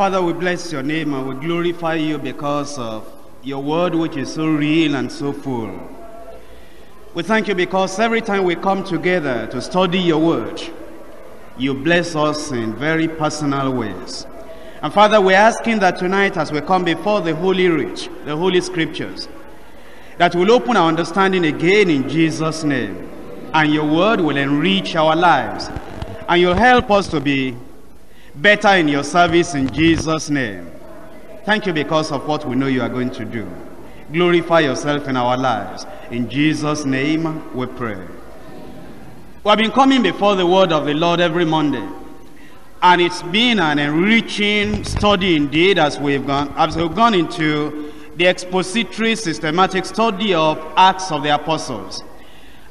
Father, we bless your name and we glorify you because of your word, which is so real and so full. We thank you because every time we come together to study your word, you bless us in very personal ways. And Father, we're asking that tonight, as we come before the Holy Writ, the Holy Scriptures, that will open our understanding again in Jesus' name. And your word will enrich our lives. And you'll help us to be better in your service in Jesus' name. Thank you because of what we know you are going to do. Glorify yourself in our lives. In Jesus' name we pray. We have been coming before the word of the Lord every Monday. And it's been an enriching study indeed as we've gone into the expository systematic study of Acts of the Apostles.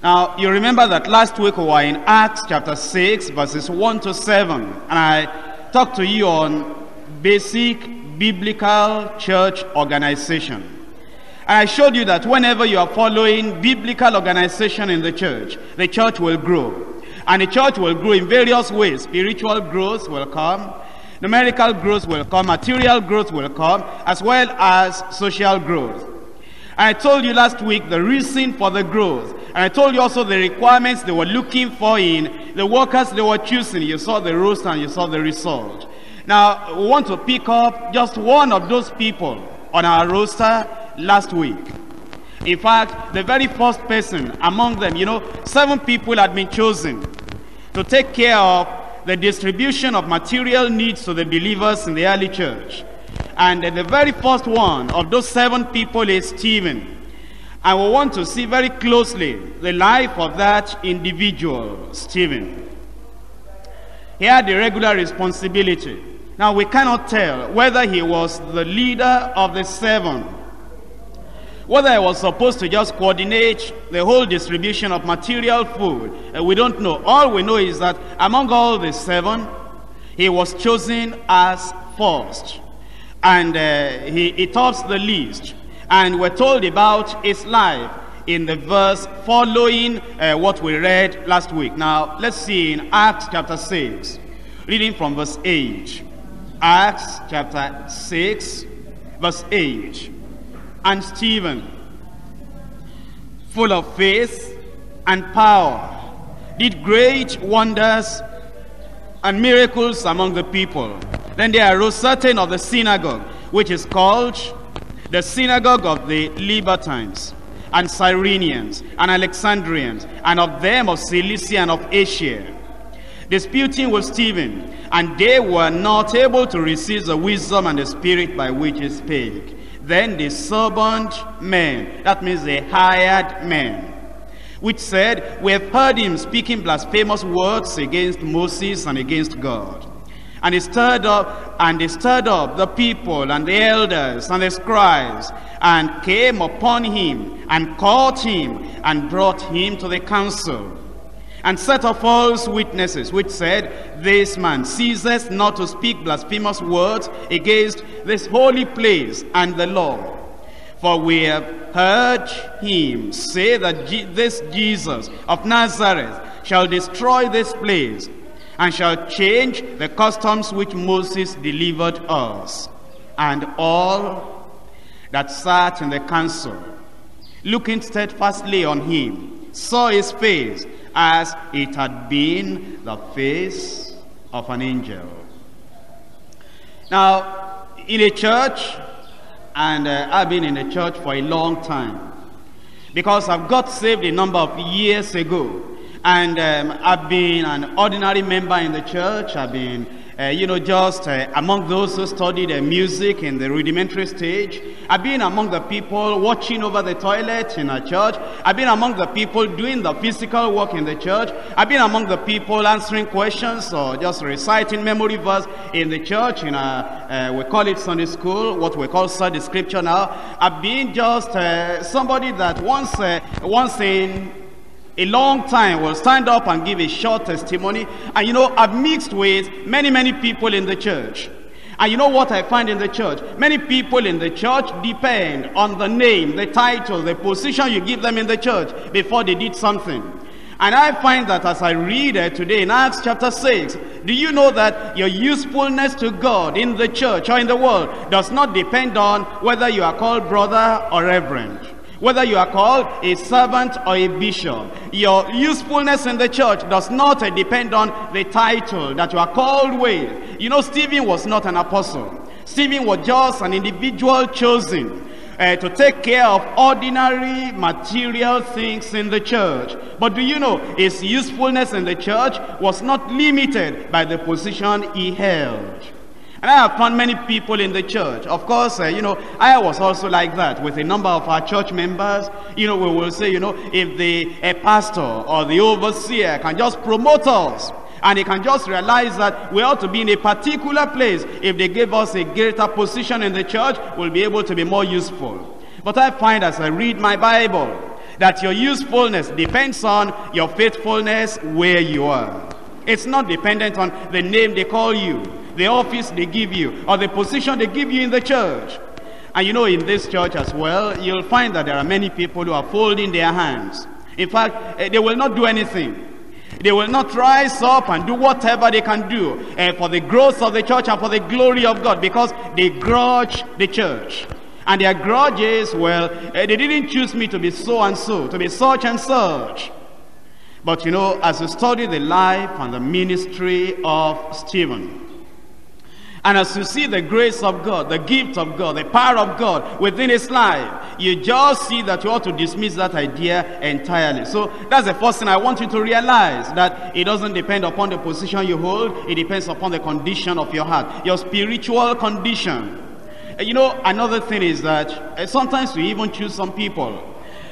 Now, you remember that last week we were in Acts chapter 6, verses 1 to 7. And I talked to you on basic biblical church organization. And I showed you that whenever you are following biblical organization in the church will grow. And the church will grow in various ways. Spiritual growth will come, numerical growth will come, material growth will come, as well as social growth. I told you last week the reason for the growth. And I told you also the requirements they were looking for in the workers they were choosing. You saw the roster and you saw the result. Now, we want to pick up just one of those people on our roster last week. In fact, the very first person among them, 7 people had been chosen to take care of the distribution of material needs to the believers in the early church. And the very first one of those 7 people is Stephen. And we want to see very closely the life of that individual, Stephen. He had a regular responsibility. Now, we cannot tell whether he was the leader of the 7, whether I was supposed to just coordinate the whole distribution of material food, we don't know. All we know is that among all the 7, he was chosen as first. And he tops the list. And we're told about his life in the verse following what we read last week. Now, let's see in Acts chapter 6, reading from verse 8. Acts chapter 6, verse 8. And Stephen, full of faith and power, did great wonders and miracles among the people. Then there arose certain of the synagogue, which is called the synagogue of the Libertines, and Cyrenians, and Alexandrians, and of them of Cilicia and of Asia, disputing with Stephen, and they were not able to receive the wisdom and the spirit by which he spake. Then the servant men, that means the hired men, which said, we have heard him speaking blasphemous words against Moses and against God. And he stirred up, the people and the elders and the scribes, and came upon him, and caught him, and brought him to the council, and set up false witnesses, which said, this man ceases not to speak blasphemous words against this holy place and the law. For we have heard him say that this Jesus of Nazareth shall destroy this place, and shall change the customs which Moses delivered us. And all that sat in the council, looking steadfastly on him, saw his face, as it had been the face of an angel. Now, in a church, and I've been in a church for a long time, because I've got saved a number of years ago, and I've been an ordinary member in the church. I've been, just among those who studied music in the rudimentary stage. I've been among the people watching over the toilet in a church. I've been among the people doing the physical work in the church. I've been among the people answering questions or just reciting memory verse in the church. We call it Sunday school, what we call Sunday scripture now. I've been just somebody that once in a long time will stand up and give a short testimony. And I've mixed with many people in the church. And what I find in the church? Many people in the church depend on the name, the title, the position you give them in the church before they did something. And I find that as I read today in Acts chapter 6, Do you know that your usefulness to God in the church or in the world does not depend on whether you are called brother or reverend, whether you are called a servant or a bishop? Your usefulness in the church does not depend on the title that you are called with. You know, Stephen was not an apostle. Stephen was just an individual chosen to take care of ordinary material things in the church. But do you know, his usefulness in the church was not limited by the position he held. And I have found many people in the church. Of course, you know, I was also like that with a number of our church members. You know, we will say, you know, if the pastor or the overseer can just promote us, and he can just realize that we ought to be in a particular place, if they give us a greater position in the church, we'll be able to be more useful. But I find as I read my Bible that your usefulness depends on your faithfulness where you are. It's not dependent on the name they call you, the office they give you, or the position they give you in the church. And you know, in this church as well, you'll find that there are many people who are folding their hands. In fact, they will not do anything. They will not rise up and do whatever they can do for the growth of the church and for the glory of God, because they grudge the church. And their grudge is, well, they didn't choose me to be so and so, to be such and such. But you know, as we study the life and the ministry of Stephen, and as you see the grace of God, the gift of God, the power of God within his life, you just see that you ought to dismiss that idea entirely. So that's the first thing I want you to realize, that it doesn't depend upon the position you hold, it depends upon the condition of your heart, your spiritual condition. You know, another thing is that sometimes we even choose some people.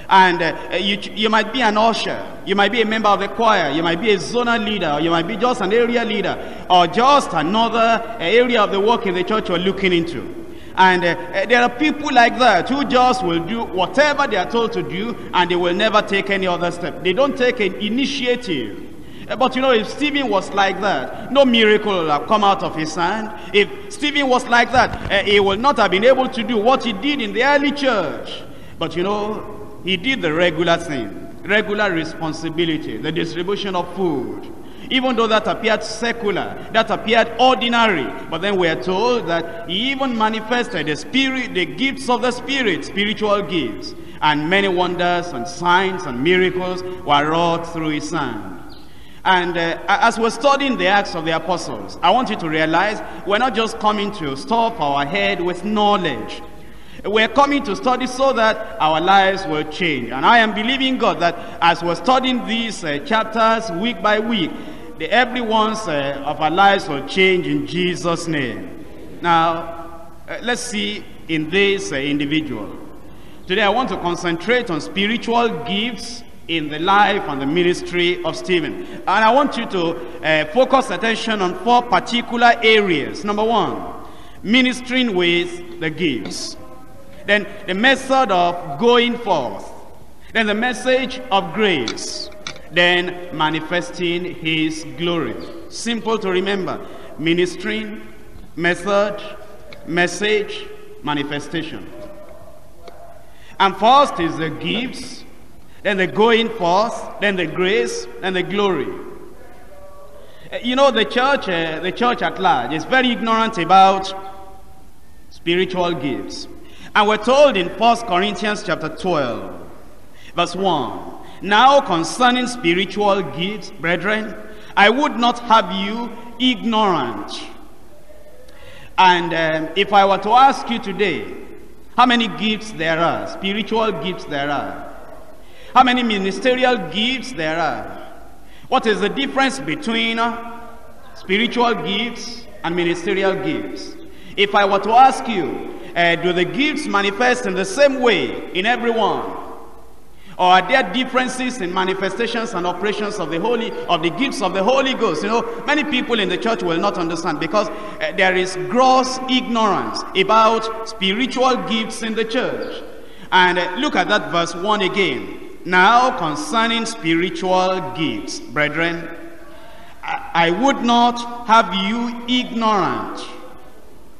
And you might be an usher, you might be a member of the choir, you might be a zonal leader, or you might be just an area leader, or just another area of the work in the church you're looking into. And there are people like that who just will do whatever they are told to do, and they will never take any other step. They don't take an initiative. But you know, if Stephen was like that, no miracle will have come out of his hand. If Stephen was like that, he would not have been able to do what he did in the early church. But you know, he did the regular thing, regular responsibility, the distribution of food. Even though that appeared secular, that appeared ordinary, but then we are told that he even manifested the Spirit, the gifts of the Spirit, spiritual gifts. And many wonders and signs and miracles were wrought through his hand. And as we're studying the Acts of the Apostles, I want you to realize we're not just coming to stop our head with knowledge. We're coming to study so that our lives will change. And I am believing God that as we're studying these chapters week by week, every one of our lives will change in Jesus' name. Now, let's see in this individual. Today I want to concentrate on spiritual gifts in the life and the ministry of Stephen. And I want you to focus attention on four particular areas. Number one, ministering with the gifts. Then the method of going forth. Then the message of grace. Then manifesting his glory. Simple to remember. Ministering, method, message, manifestation. And first is the gifts, then the going forth, then the grace, then the glory. You know, the church at large is very ignorant about spiritual gifts. And we're told in 1 Corinthians chapter 12, verse 1, "Now concerning spiritual gifts, brethren, I would not have you ignorant." And if I were to ask you today, how many gifts there are, spiritual gifts there are? How many ministerial gifts there are? What is the difference between spiritual gifts and ministerial gifts? If I were to ask you, do the gifts manifest in the same way in everyone? Or are there differences in manifestations and operations of the gifts of the Holy Ghost? You know, many people in the church will not understand because there is gross ignorance about spiritual gifts in the church. And look at that verse 1 again. "Now concerning spiritual gifts, brethren, I would not have you ignorant."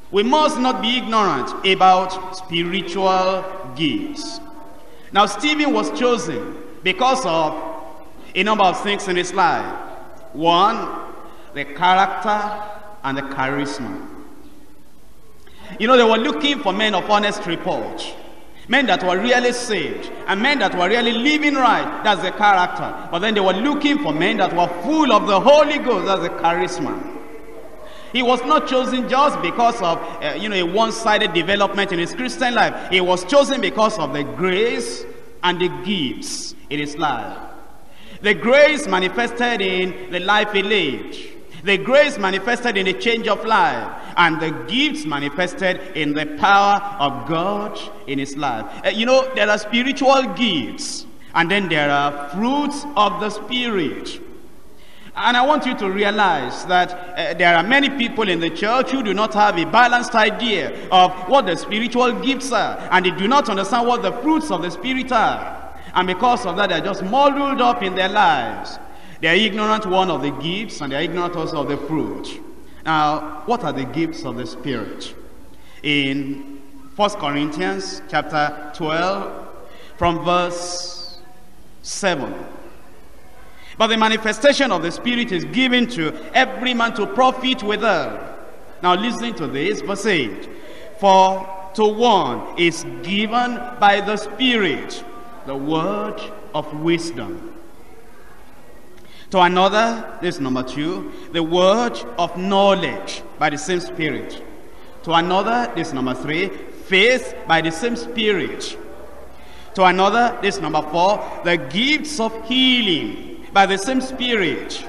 We must not be ignorant about spiritual gifts. Now, Stephen was chosen because of a number of things in his life. One, the character, and the charisma. You know, they were looking for men of honest report. Men that were really saved, and men that were really living right. That's the character. But then they were looking for men that were full of the Holy Ghost. That's the charisma. He was not chosen just because of a one-sided development in his Christian life. He was chosen because of the grace and the gifts in his life. The grace manifested in the life he lived. The grace manifested in the change of life, and the gifts manifested in the power of God in his life. There are spiritual gifts, and then there are fruits of the Spirit. And I want you to realize that there are many people in the church who do not have a balanced idea of what the spiritual gifts are, and they do not understand what the fruits of the Spirit are. And because of that, they are just muddled up in their lives. They are ignorant one of the gifts, and they are ignorant also of the fruit. Now, what are the gifts of the Spirit? In 1 Corinthians chapter 12, from verse 7. But the manifestation of the Spirit is given to every man to profit withal. Now listen to this, verse 8. For to one is given by the Spirit the word of wisdom. To another, this is number 2, the word of knowledge by the same Spirit. To another, this is number 3, faith by the same Spirit. To another, this is number 4, the gifts of healing by the same Spirit.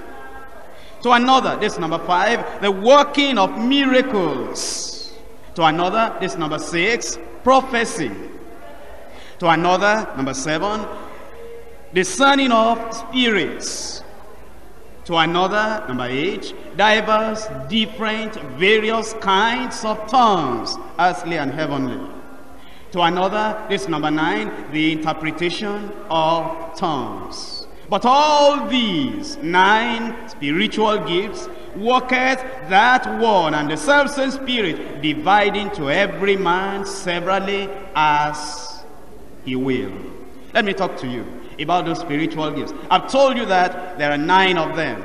To another, this is number 5, the working of miracles. To another, this is number 6, prophecy. To another, number 7, discerning of spirits. To another, number 8, diverse, different, various kinds of tongues, earthly and heavenly. To another, this number 9, the interpretation of tongues. But all these 9 spiritual gifts worketh that one and the selfsame Spirit, dividing to every man severally as he will. Let me talk to you about those spiritual gifts. I've told you that there are 9 of them.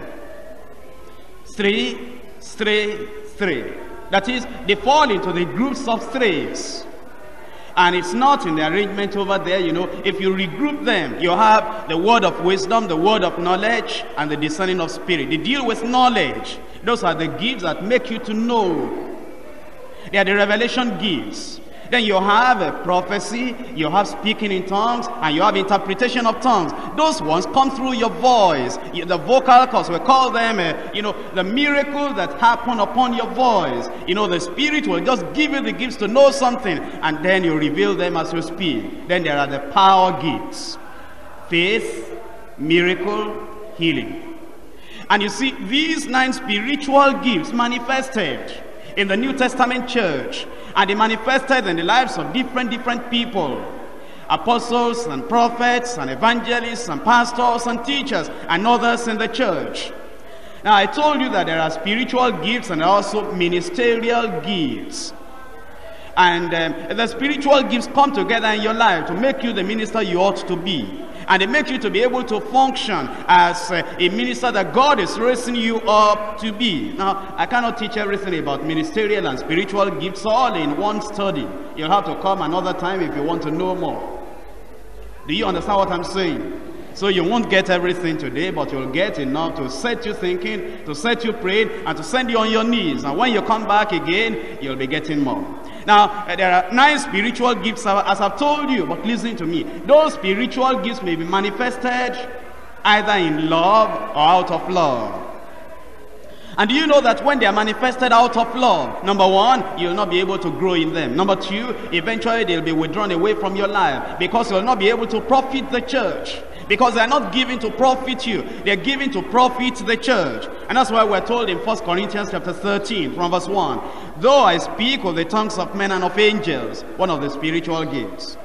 3, 3, 3. That is, they fall into the groups of 3s. And it's not in the arrangement over there, If you regroup them, you have the word of wisdom, the word of knowledge, and the discerning of spirit. They deal with knowledge. Those are the gifts that make you to know. They are the revelation gifts. Then you have a prophecy, you have speaking in tongues, and you have interpretation of tongues. Those ones come through your voice. The vocal cords, we call them, the miracles that happen upon your voice. The Spirit will just give you the gifts to know something, and then you reveal them as you speak. Then there are the power gifts: faith, miracle, healing. And you see, these 9 spiritual gifts manifested in the New Testament church, and they manifested in the lives of different people: apostles and prophets and evangelists and pastors and teachers and others in the church. Now I told you that there are spiritual gifts and also ministerial gifts, and the spiritual gifts come together in your life to make you the minister you ought to be, and they make you to be able to function as a minister that God is raising you up to be. Now I cannot teach everything about ministerial and spiritual gifts all in one study. You'll have to come another time if you want to know more. Do you understand what I'm saying? So you won't get everything today, but you'll get enough to set you thinking, to set you praying, and to send you on your knees. And when you come back again, you'll be getting more. Now, there are 9 spiritual gifts, as I've told you, but listen to me. Those spiritual gifts may be manifested either in love or out of love. And do you know that when they are manifested out of love, number 1, you'll not be able to grow in them. Number 2, eventually they'll be withdrawn away from your life, because you'll not be able to profit the church. Because they are not given to profit you, they are given to profit the church. And that's why we're told in 1 Corinthians chapter 13 from verse 1, though I speak with the tongues of men and of angels, one of the spiritual gifts,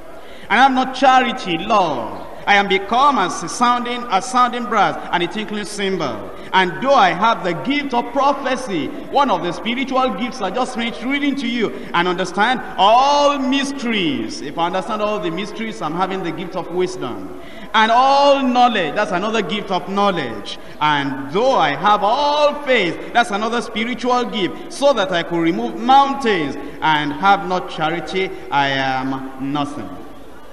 and I have not charity, love, I am become a sounding brass and a tinkling cymbal. And though I have the gift of prophecy, one of the spiritual gifts I just finished reading to you, and understand all mysteries. If I understand all the mysteries, I'm having the gift of wisdom. And all knowledge, that's another gift of knowledge. And though I have all faith, that's another spiritual gift, so that I could remove mountains, and have not charity, I am nothing.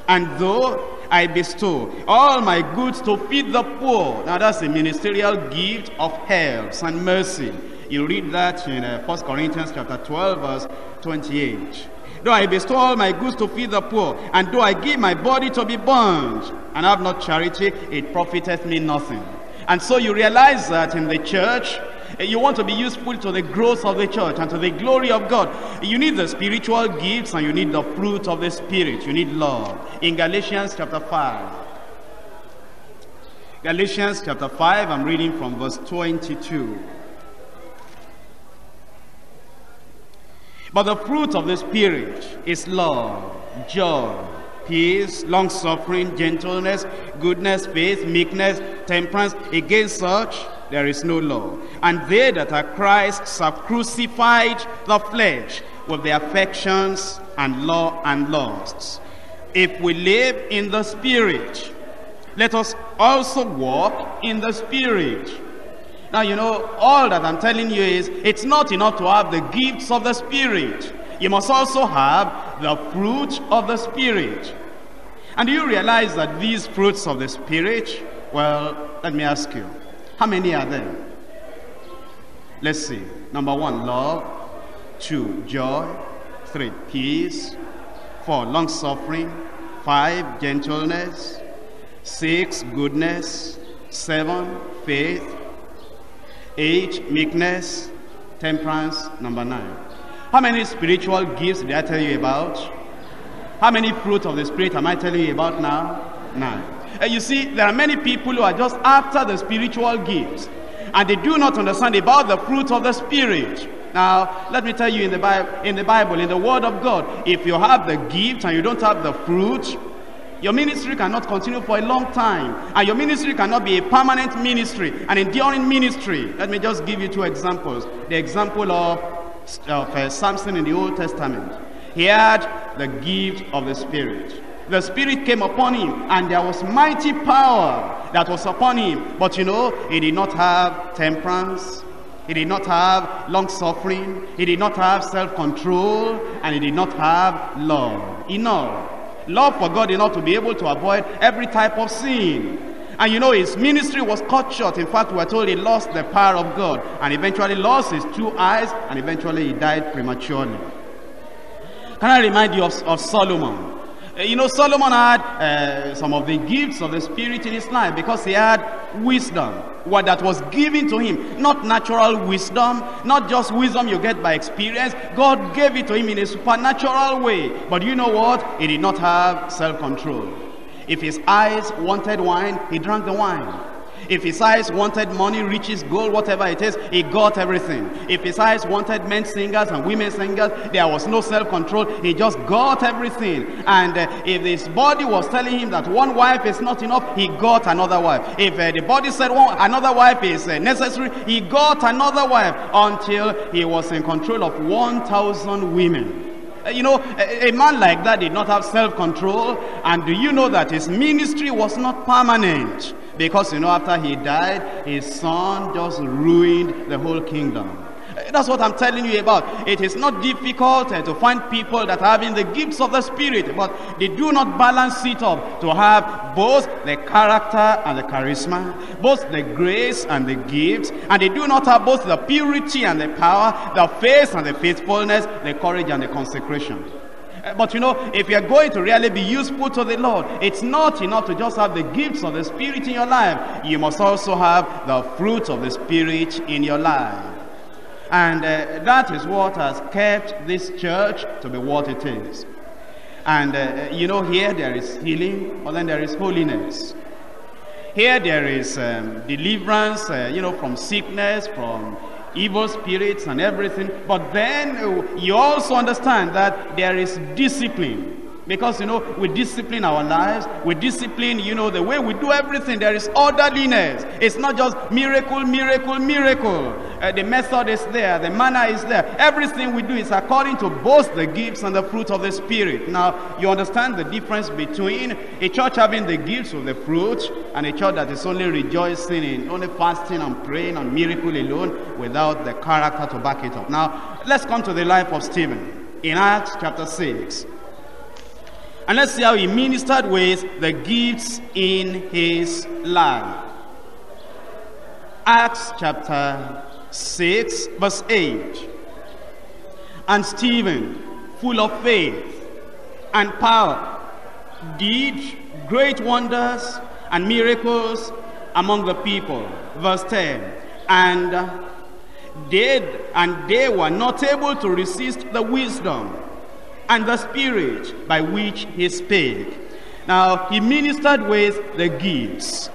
And though I bestow all my goods to feed the poor. Now that's a ministerial gift of helps and mercy. You read that in 1 Corinthians chapter 12 verse 28. Though I bestow all my goods to feed the poor, and though I give my body to be burned, and have not charity, it profiteth me nothing. And so you realize that in the church, you want to be useful to the growth of the church and to the glory of God. You need the spiritual gifts and you need the fruit of the Spirit. You need love. In Galatians chapter 5. Galatians chapter 5, I'm reading from verse 22. But the fruit of the Spirit is love, joy, peace, long-suffering, gentleness, goodness, faith, meekness, temperance. Against such there is no law. And they that are Christ's have crucified the flesh with their affections and law and lusts. If we live in the Spirit, let us also walk in the Spirit. Now you know, all that I'm telling you is, it's not enough to have the gifts of the Spirit. You must also have the fruit of the Spirit. And do you realize that these fruits of the Spirit, well, let me ask you, how many are there? Let's see. Number 1, love. 2, joy. 3, peace. 4, long-suffering. 5, gentleness. 6, goodness. 7, faith. 8, meekness. Temperance. Number 9. How many spiritual gifts did I tell you about? How many fruit of the Spirit am I telling you about now? 9. And you see, there are many people who are just after the spiritual gifts, and they do not understand about the fruit of the Spirit. Now, let me tell you, in the Bible, in the Word of God, if you have the gift and you don't have the fruit, your ministry cannot continue for a long time, and your ministry cannot be a permanent ministry, an enduring ministry. Let me just give you 2 examples. The example of Samson in the Old Testament. He had the gift of the Spirit. The Spirit came upon him, and there was mighty power that was upon him. But you know, he did not have temperance, he did not have long-suffering, he did not have self-control, and he did not have love. Enough. Love for God enough to be able to avoid every type of sin. And you know, his ministry was cut short. In fact, we are told he lost the power of God, and eventually lost his 2 eyes, and eventually he died prematurely. Can I remind you of Solomon? You know, Solomon had some of the gifts of the Spirit in his life because he had wisdom, what that was given to him. Not natural wisdom, not just wisdom you get by experience. God gave it to him in a supernatural way. But you know what? He did not have self-control. If his eyes wanted wine, he drank the wine. If his eyes wanted money, riches, gold, whatever it is, he got everything. If his eyes wanted men singers and women singers, there was no self-control. He just got everything. And if his body was telling him that one wife is not enough, he got another wife. If the body said another wife is necessary, he got another wife, until he was in control of 1,000 women. You know, a man like that did not have self-control. And do you know that his ministry was not permanent? Because, you know, after he died, his son just ruined the whole kingdom. That's what I'm telling you about. It is not difficult to find people that are having the gifts of the Spirit, but they do not balance it up to have both the character and the charisma, both the grace and the gifts, and they do not have both the purity and the power, the faith and the faithfulness, the courage and the consecration. But you know, if you are going to really be useful to the Lord, it's not enough to just have the gifts of the Spirit in your life. You must also have the fruit of the Spirit in your life. And that is what has kept this church to be what it is. And you know, here there is healing, but then there is holiness. Here there is deliverance, you know, from sickness, from evil spirits and everything. But then you also understand that there is discipline. Because, you know, we discipline our lives, we discipline, you know, the way we do everything. There is orderliness. It's not just miracle, miracle, miracle. The method is there, the manner is there. Everything we do is according to both the gifts and the fruit of the Spirit. Now, you understand the difference between a church having the gifts of the fruit and a church that is only rejoicing in, only fasting and praying and miracle alone without the character to back it up. Now, let's come to the life of Stephen in Acts chapter 6. And let's see how he ministered with the gifts in his life. Acts chapter 6 verse 8. And Stephen, full of faith and power, did great wonders and miracles among the people. Verse 10. And they were not able to resist the wisdom and the Spirit by which he spake. Now, he ministered with the gifts.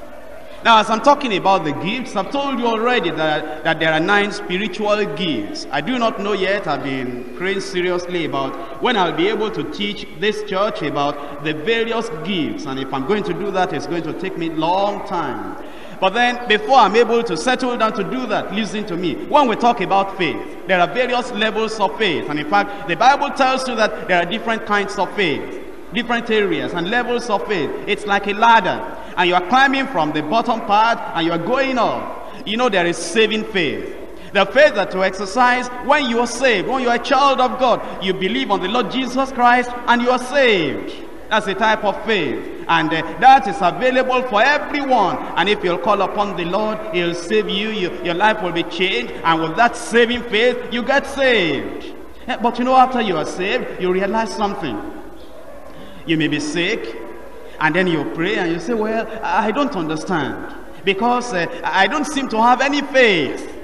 Now, as I'm talking about the gifts, I've told you already that there are 9 spiritual gifts. I do not know yet. I've been praying seriously about when I'll be able to teach this church about the various gifts. And if I'm going to do that, it's going to take me a long time. But then, before I'm able to settle down to do that, listen to me. When we talk about faith, there are various levels of faith. And in fact, the Bible tells you that there are different kinds of faith, different areas and levels of faith. It's like a ladder. And you are climbing from the bottom part and you are going up. You know, there is saving faith. The faith that you exercise when you are saved, when you are a child of God. You believe on the Lord Jesus Christ and you are saved. That's a type of faith, and that is available for everyone. And if you'll call upon the Lord, he'll save you. Your life will be changed, and with that saving faith, you get saved. But you know, after you are saved, you realize something. You may be sick, and then you pray, and you say, well, I don't understand, because I don't seem to have any faith.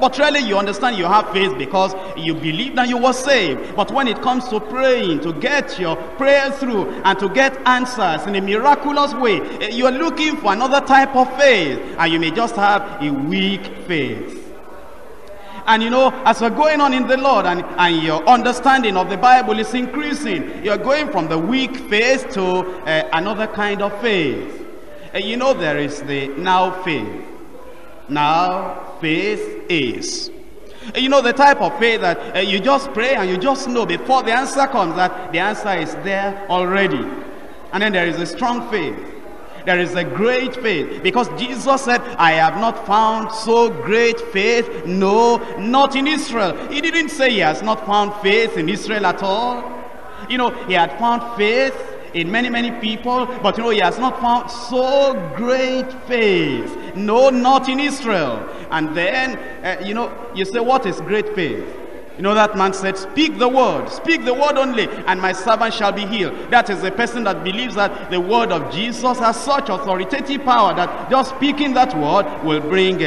But really, you understand you have faith because you believe that you were saved. But when it comes to praying, to get your prayer through and to get answers in a miraculous way, you are looking for another type of faith. And you may just have a weak faith. And you know, as we're going on in the Lord and your understanding of the Bible is increasing, you're going from the weak faith to another kind of faith. You know, there is the now faith. Now faith is, you know, the type of faith that you just pray and you just know before the answer comes that the answer is there already. And then there is a strong faith. There is a great faith, because Jesus said, I have not found so great faith, no, not in Israel. He didn't say he has not found faith in Israel at all. You know, he had found faith in many people, but you know, he has not found so great faith, no, not in Israel. And then you know, you say, what is great faith? You know, that man said, speak the word only, and my servant shall be healed. That is the person that believes that the word of Jesus has such authoritative power that just speaking that word will bring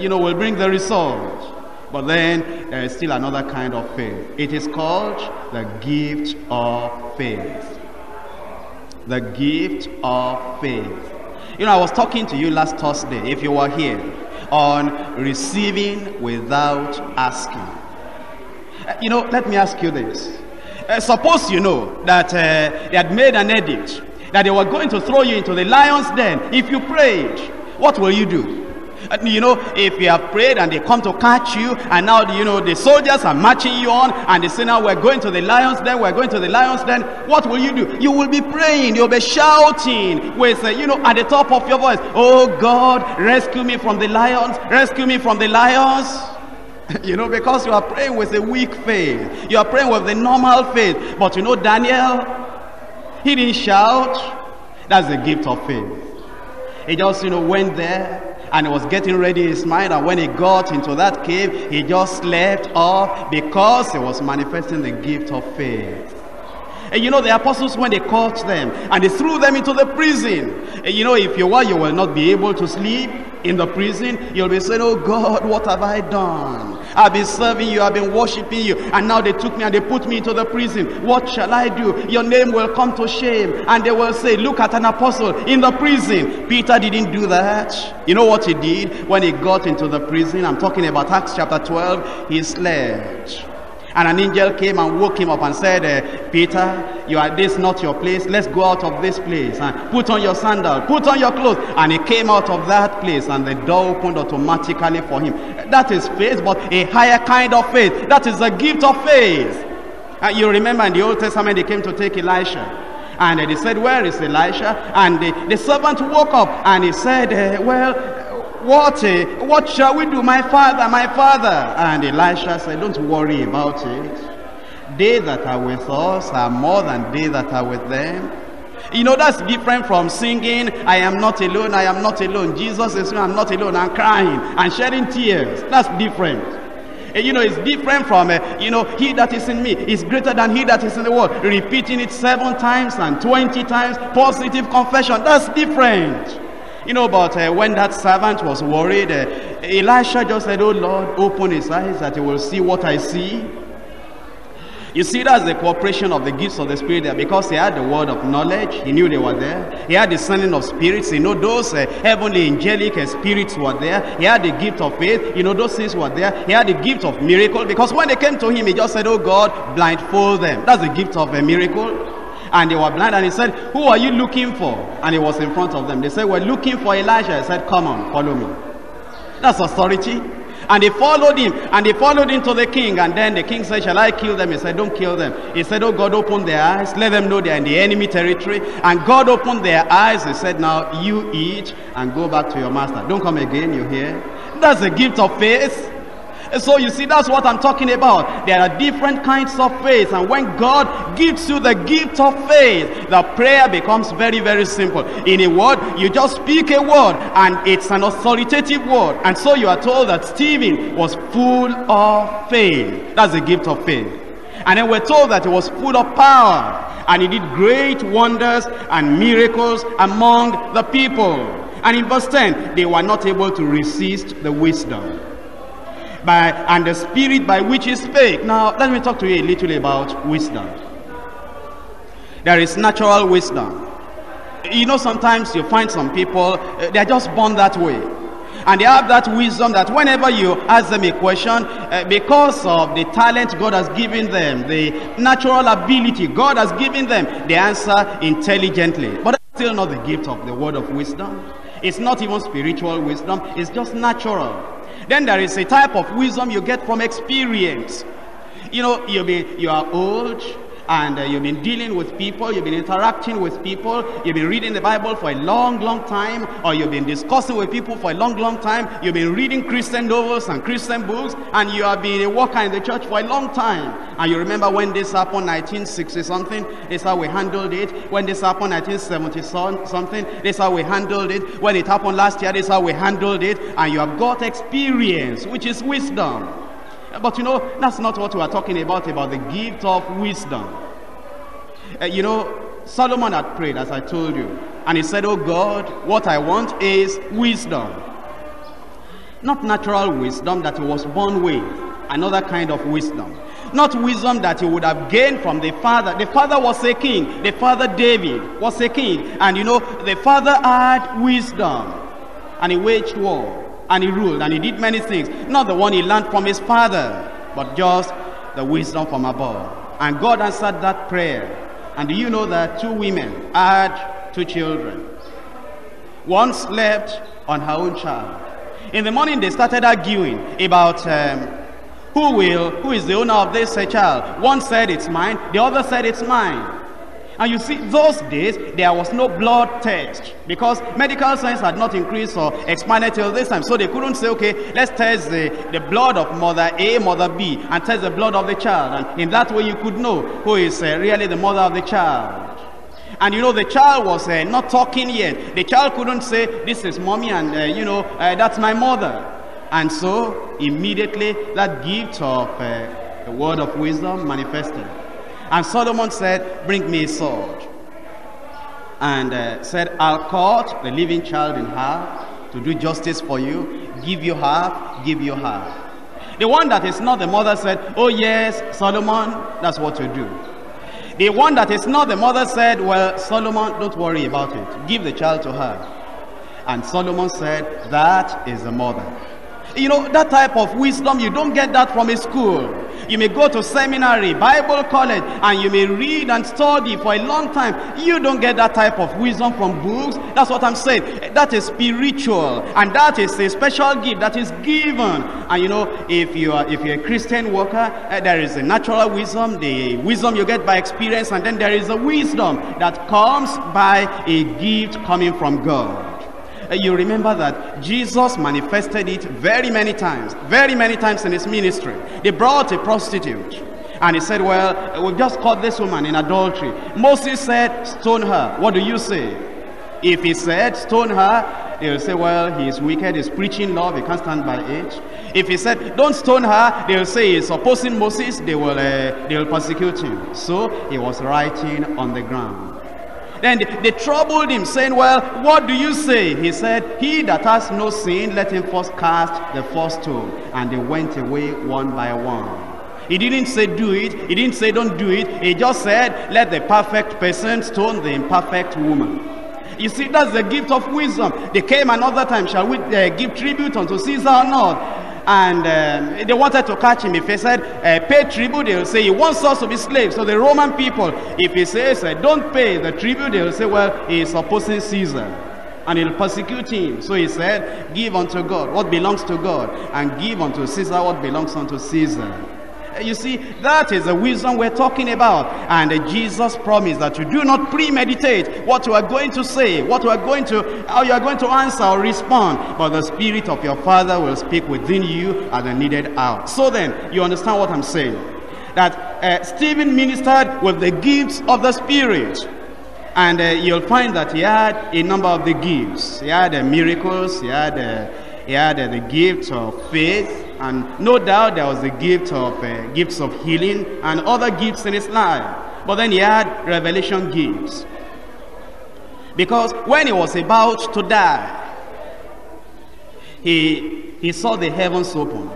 you know, will bring the result. But then there is still another kind of faith. It is called the gift of faith. The gift of faith. You know, I was talking to you last Thursday, if you were here, on receiving without asking. You know, let me ask you this. Suppose you know that they had made an edict that they were going to throw you into the lion's den if you prayed. What will you do? You know, if you have prayed and they come to catch you, and now, you know, the soldiers are marching you on, and they say, now we're going to the lion's den, we're going to the lion's den. What will you do? You will be praying, you'll be shouting with, you know, at the top of your voice, oh God, rescue me from the lions, rescue me from the lions. You know, because you are praying with a weak faith, you are praying with the normal faith. But you know, Daniel, he didn't shout. That's the gift of faith. He just, you know, went there. And he was getting ready in his mind, and when he got into that cave, he just slept off because he was manifesting the gift of faith. And you know, the apostles, when they caught them and they threw them into the prison, and you know, if you were, you will not be able to sleep in the prison. You'll be saying, oh God, what have I done? I've been serving you, I've been worshiping you, and now they took me and they put me into the prison. What shall I do? Your name will come to shame. And they will say, look at an apostle in the prison. Peter didn't do that. You know what he did when he got into the prison? I'm talking about Acts chapter 12. He slept. And an angel came and woke him up and said, Peter, you are this not your place. Let's go out of this place and put on your sandal, put on your clothes. And he came out of that place and the door opened automatically for him. That is faith, but a higher kind of faith. That is the gift of faith. And you remember in the Old Testament they came to take Elisha. And they said, where is Elisha? And the servant woke up and he said, well, what shall we do, my father, my father? And Elisha said, don't worry about it. They that are with us are more than they that are with them. You know, that's different from singing, I am not alone, I am not alone. Jesus is, I'm not alone, and crying and shedding tears. That's different. You know, it's different from, you know, he that is in me is greater than he that is in the world. Repeating it 7 times and 20 times, positive confession. That's different. You know, but when that servant was worried, Elisha just said, oh Lord, open his eyes that he will see what I see. You see, that's the cooperation of the gifts of the Spirit there, because he had the word of knowledge. He knew they were there. He had the sending of spirits. You know, those heavenly angelic spirits were there. He had the gift of faith. You know, those things were there. He had the gift of miracle, because when they came to him, he just said, oh God, blindfold them. That's the gift of a miracle. And they were blind, and he said, who are you looking for? And he was in front of them. They said, we're looking for Elisha. He said, come on, follow me. That's authority. And they followed him, and they followed him to the king. And then the king said, shall I kill them? He said, don't kill them. He said, oh God, open their eyes. Let them know they're in the enemy territory. And God opened their eyes. He said, now you eat and go back to your master. Don't come again, you hear? That's a gift of faith. So you see, that's what I'm talking about. There are different kinds of faith, and when God gives you the gift of faith, the prayer becomes very, very simple. In a word, you just speak a word, and it's an authoritative word. And so you are told that Stephen was full of faith. That's the gift of faith. And then we're told that he was full of power, and he did great wonders and miracles among the people. And in verse 10, they were not able to resist the wisdom and the spirit by which he spake. Now let me talk to you a little about wisdom. There is natural wisdom. You know, sometimes you find some people, they're just born that way, and they have that wisdom that whenever you ask them a question, because of the talent God has given them, the natural ability God has given them, they answer intelligently. But that's still not the gift of the word of wisdom. It's not even spiritual wisdom, it's just natural. Then there is a type of wisdom you get from experience. You know, you are old, and you've been dealing with people, you've been interacting with people, you've been reading the Bible for a long, long time, or you've been discussing with people for a long, long time, you've been reading Christian novels and Christian books, and you have been a worker in the church for a long time. And you remember when this happened, 1960-something, this is how we handled it. When this happened, 1970-something, this is how we handled it. When it happened last year, this is how we handled it. And you have got experience, which is wisdom. But you know, that's not what we are talking about the gift of wisdom. You know, Solomon had prayed, as I told you, and he said, oh God, what I want is wisdom. Not natural wisdom that he was born with, another kind of wisdom. Not wisdom that he would have gained from the father. The father was a king. The father David was a king. And you know, the father had wisdom, and he waged war, and he ruled, and he did many things. Not the one he learned from his father, but just the wisdom from above. And God answered that prayer. And do you know that 2 women had 2 children? One slept on her own child. In the morning they started arguing about who is the owner of this child. One said it's mine, the other said it's mine. And you see, those days, there was no blood test, because medical science had not increased or expanded till this time. So they couldn't say, okay, let's test the blood of mother A, mother B, and test the blood of the child. And in that way, you could know who is really the mother of the child. And you know, the child was not talking yet. The child couldn't say, this is mommy, and you know, that's my mother. And so, immediately, that gift of the word of wisdom manifested. And Solomon said, bring me a sword. And said, I'll cut the living child in half to do justice for you. Give you half, give you half. The one that is not the mother said, oh yes, Solomon, that's what you do. The one that is not the mother said, well, Solomon, don't worry about it. Give the child to her. And Solomon said, that is the mother. you know, that type of wisdom, you don't get that from a school. You may go to seminary, Bible college, and you may read and study for a long time. You don't get that type of wisdom from books. That's what I'm saying. That is spiritual, and that is a special gift that is given. And you know, if you're a Christian worker, there is a natural wisdom, the wisdom you get by experience, and then there is a wisdom that comes by a gift coming from God. You remember that Jesus manifested it very many times in his ministry. They brought a prostitute, and he said, well, we've just caught this woman in adultery. Moses said, stone her. What do you say? If he said, stone her, they'll say, well, he is wicked, he's preaching love, he can't stand by it. If he said, don't stone her, they'll say he's opposing Moses, they will persecute him. So he was writing on the ground. Then they troubled him, saying, well, what do you say? He said, he that has no sin, let him first cast the first stone. And they went away one by one. He didn't say do it, he didn't say don't do it, he just said, let the perfect person stone the imperfect woman. You see, that's the gift of wisdom. They came another time, shall we give tribute unto Caesar or not? And they wanted to catch him. If he said, pay tribute, they'll say, he wants us to be slaves. So the Roman people, if he says, don't pay the tribute, they'll say, well, he's opposing Caesar, and he'll persecute him. So he said, give unto God what belongs to God, and give unto Caesar what belongs unto Caesar. You see, that is the wisdom we're talking about. And Jesus promised that you do not premeditate what you are going to say, what you are going to, how you are going to answer or respond, but the Spirit of your Father will speak within you at the needed hour. So then, you understand what I'm saying, that Stephen ministered with the gifts of the Spirit. And you'll find that he had a number of the gifts. He had miracles, he had the gift of faith, and no doubt there was the gift of gifts of healing and other gifts in his life. But then he had revelation gifts, because when he was about to die, he saw the heavens open.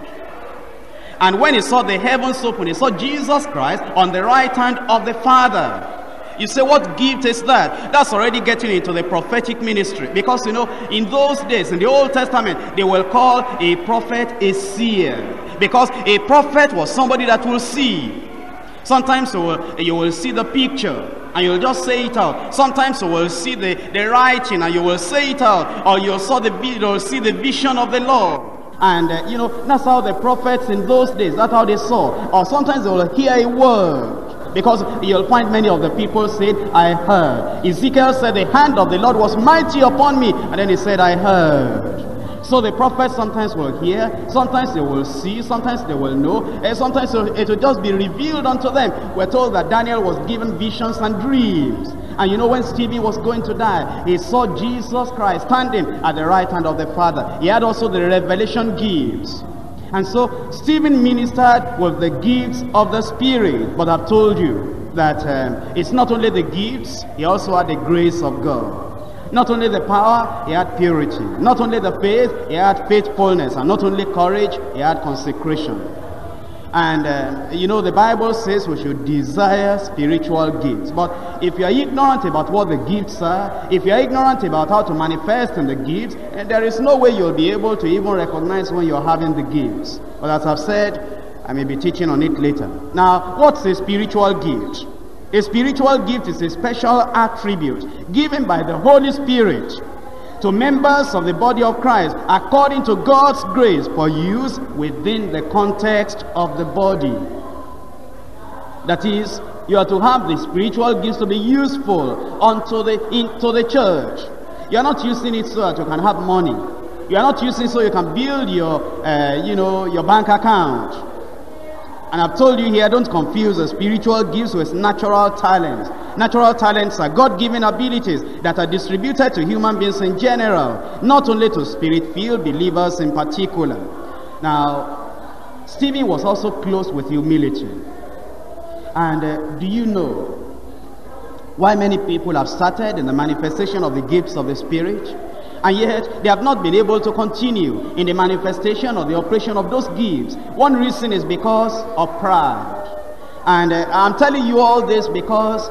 And when he saw the heavens open, he saw Jesus Christ on the right hand of the Father. You say, what gift is that? That's already getting into the prophetic ministry. Because you know, in those days, in the Old Testament, they will call a prophet a seer. Because a prophet was somebody that will see. Sometimes you will see the picture, and you'll just say it out. Sometimes you will see the writing, and you will say it out. Or you'll see the vision of the Lord. And you know, that's how the prophets in those days, that's how they saw. Or sometimes they will hear a word. Because you'll find many of the people said, I heard. Ezekiel said, the hand of the Lord was mighty upon me. And then he said, I heard. So the prophets sometimes will hear, sometimes they will see, sometimes they will know, and sometimes it will just be revealed unto them. We're told that Daniel was given visions and dreams. And you know, when Stephen was going to die, he saw Jesus Christ standing at the right hand of the Father. He had also the revelation gifts. And so Stephen ministered with the gifts of the Spirit. But I've told you that it's not only the gifts, he also had the grace of God. Not only the power, he had purity. Not only the faith, he had faithfulness. And not only courage, he had consecration. And you know, the Bible says we should desire spiritual gifts. But if you are ignorant about what the gifts are, if you are ignorant about how to manifest in the gifts, and there is no way you'll be able to even recognize when you're having the gifts. But as I've said, I may be teaching on it later. Now, what's a spiritual gift? A spiritual gift is a special attribute given by the Holy Spirit to members of the body of Christ according to God's grace for use within the context of the body. That is, you are to have the spiritual gifts to be useful unto the church. You are not using it so that you can have money. You are not using it so you can build your you know, your bank account. And I've told you here, don't confuse the spiritual gifts with natural talents. Natural talents are God-given abilities that are distributed to human beings in general, not only to spirit-filled believers in particular. Now, Stephen was also close with humility. And do you know why many people have started in the manifestation of the gifts of the Spirit, and yet they have not been able to continue in the manifestation or the operation of those gifts? One reason is because of pride. And I'm telling you all this because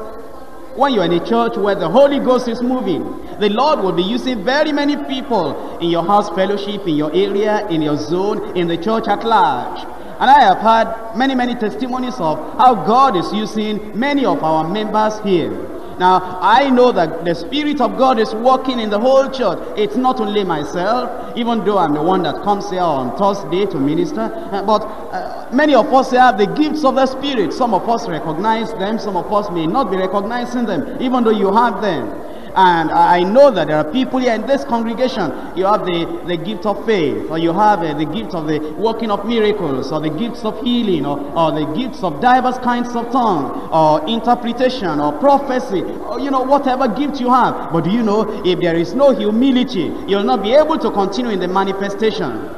When you're in a church where the Holy Ghost is moving, the Lord will be using very many people in your house fellowship, in your area, in your zone, in the church at large. And I have had many testimonies of how God is using many of our members here. Now, I know that the Spirit of God is working in the whole church. It's not only myself, even though I'm the one that comes here on Thursday to minister, but many of us have the gifts of the Spirit. Some of us recognize them, some of us may not be recognizing them, even though you have them. And I know that there are people here in this congregation, you have the gift of faith, or you have the gift of the working of miracles, or the gifts of healing, or the gifts of diverse kinds of tongue, or interpretation, or prophecy, or, you know, whatever gift you have. But do you know, if there is no humility, you'll not be able to continue in the manifestation,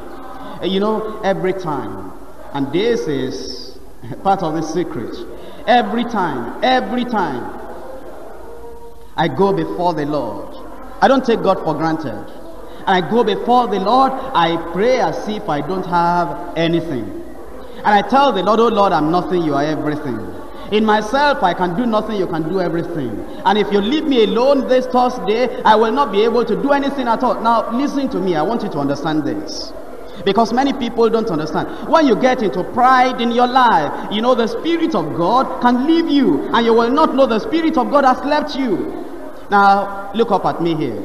you know, every time. And this is part of the secret. Every time I go before the Lord, I don't take God for granted. And I go before the Lord, I pray as if I don't have anything. And I tell the Lord, oh Lord, I'm nothing, you are everything. In myself, I can do nothing, you can do everything. And if you leave me alone this Thursday, I will not be able to do anything at all. Now, listen to me, I want you to understand this. Because many people don't understand. When you get into pride in your life, you know the Spirit of God can leave you, and you will not know the Spirit of God has left you. Now, look up at me here.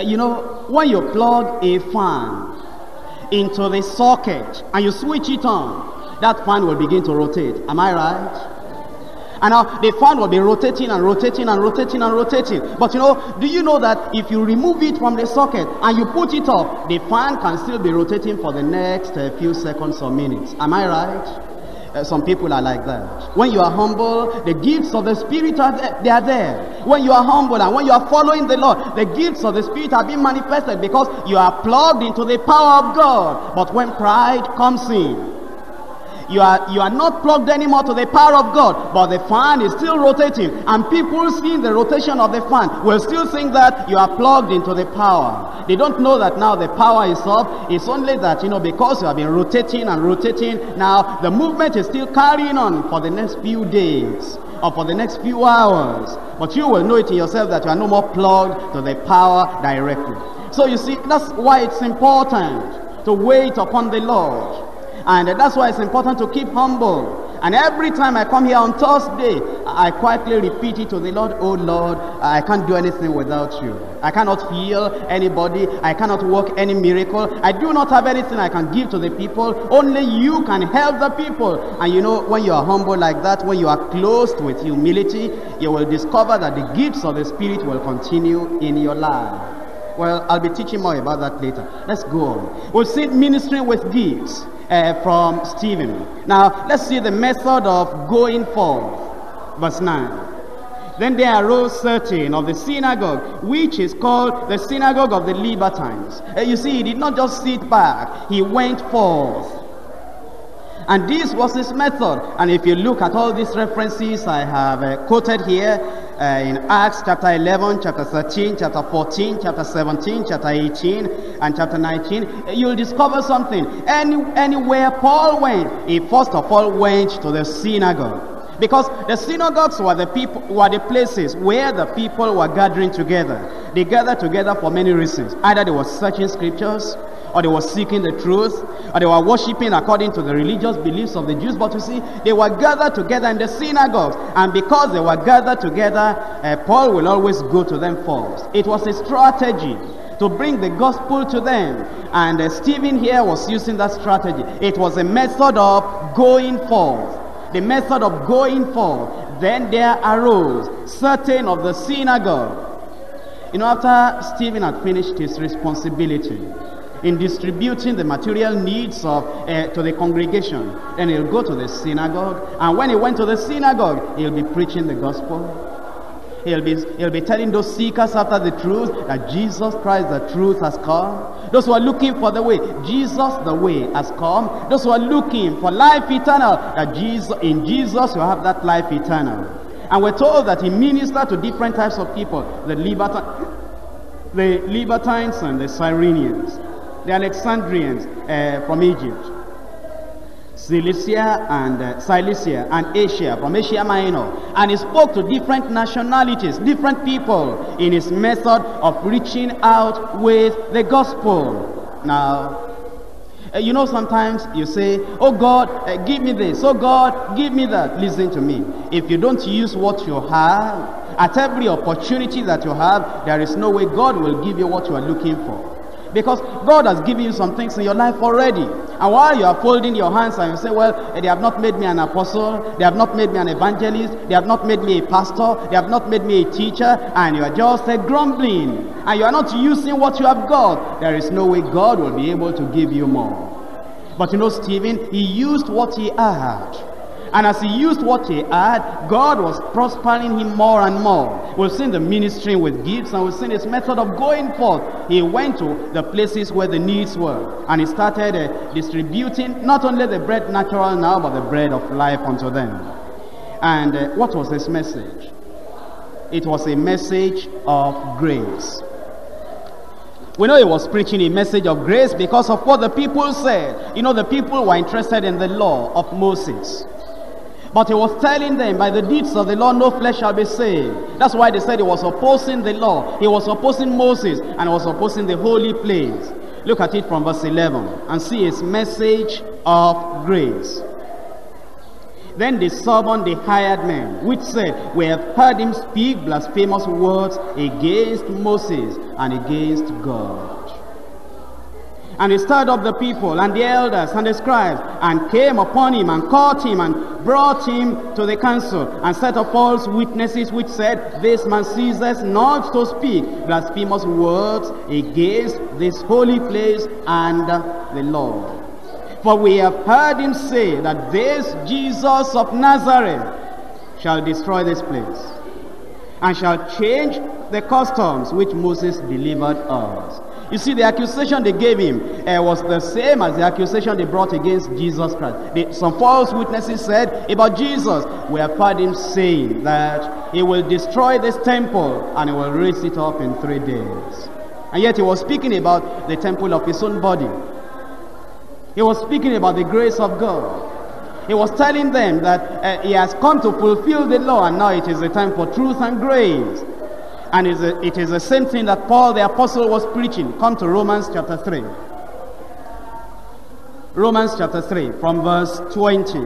You know, when you plug a fan into the socket and you switch it on, that fan will begin to rotate. Am I right? And now the fan will be rotating and rotating and rotating and rotating. But you know, do you know that if you remove it from the socket and you put it up, the fan can still be rotating for the next few seconds or minutes? Am I right? Some people are like that. When you are humble, the gifts of the Spirit are there, they are there. When you are humble and when you are following the Lord, the gifts of the Spirit are being manifested because you are plugged into the power of God. But when pride comes in, you are not plugged anymore to the power of God, but the fan is still rotating, and people seeing the rotation of the fan will still think that you are plugged into the power. They don't know that now the power is up. It's only that, you know, because you have been rotating and rotating, now the movement is still carrying on for the next few days or for the next few hours. But you will know it in yourself that you are no more plugged to the power directly. So you see, that's why it's important to wait upon the Lord. And that's why it's important to keep humble. And every time I come here on Thursday, I quietly repeat it to the Lord, oh Lord, I can't do anything without you. I cannot heal anybody. I cannot work any miracle. I do not have anything I can give to the people. Only you can help the people. And you know, when you are humble like that, when you are clothed with humility, you will discover that the gifts of the Spirit will continue in your life. Well, I'll be teaching more about that later. Let's go on. We'll see ministering with gifts from Stephen. Now, let's see the method of going forth. Verse 9. Then there arose certain of the synagogue, which is called the synagogue of the Libertines. You see, he did not just sit back. He went forth. And this was his method. And if you look at all these references I have quoted here, in Acts chapter 11, chapter 13, chapter 14, chapter 17, chapter 18, and chapter 19, you'll discover something. Anywhere Paul went, he first of all went to the synagogue. Because the synagogues were the places where the people were gathering together. They gathered together for many reasons. Either they were searching scriptures, or they were seeking the truth, or they were worshipping according to the religious beliefs of the Jews. But you see, they were gathered together in the synagogues. And because they were gathered together, Paul will always go to them first. It was a strategy to bring the gospel to them. And Stephen here was using that strategy. It was a method of going forth. The method of going forth. Then there arose certain of the synagogue. You know, after Stephen had finished his responsibility in distributing the material needs of to the congregation, then he'll go to the synagogue. And when he went to the synagogue, he'll be preaching the gospel. He'll be telling those seekers after the truth that Jesus Christ, the truth, has come. Those who are looking for the way, Jesus, the way, has come. Those who are looking for life eternal, that Jesus, in Jesus you have that life eternal. And we're told that he ministered to different types of people, the Libertines and the Cyrenians, the Alexandrians from Egypt. Cilicia and Asia, from Asia Minor, and he spoke to different nationalities, different people, in his method of reaching out with the gospel. Now, you know, sometimes you say, oh God, give me this, oh God, give me that. Listen to me, if you don't use what you have at every opportunity that you have, there is no way God will give you what you are looking for. Because God has given you some things in your life already. And while you are folding your hands and you say, well, they have not made me an apostle, they have not made me an evangelist, they have not made me a pastor, they have not made me a teacher, and you are just grumbling, and you are not using what you have got, there is no way God will be able to give you more. But you know, Stephen, he used what he had. And as he used what he had, God was prospering him more and more. We've seen the ministering with gifts, and we've seen his method of going forth. He went to the places where the needs were, and he started distributing not only the bread natural now, but the bread of life unto them. And what was his message? It was a message of grace. We know he was preaching a message of grace because of what the people said. You know, the people were interested in the law of Moses. But he was telling them, by the deeds of the law, no flesh shall be saved. That's why they said he was opposing the law. He was opposing Moses, and he was opposing the holy place. Look at it from verse 11 and see his message of grace. Then they summoned the hired men, which said, we have heard him speak blasphemous words against Moses and against God. And he stirred up the people and the elders and the scribes, and came upon him and caught him and brought him to the council, and set up false witnesses, which said, this man ceases not to speak blasphemous words against this holy place and the Lord. For we have heard him say that this Jesus of Nazareth shall destroy this place, and shall change the customs which Moses delivered us. You see, the accusation they gave him was the same as the accusation they brought against Jesus Christ. Some false witnesses said about Jesus, we have heard him saying that he will destroy this temple and he will raise it up in 3 days. And yet he was speaking about the temple of his own body. He was speaking about the grace of God. He was telling them that he has come to fulfill the law, and now it is the time for truth and grace. And it is the same thing that Paul the apostle was preaching. Come to Romans chapter 3. Romans chapter 3 from verse 20.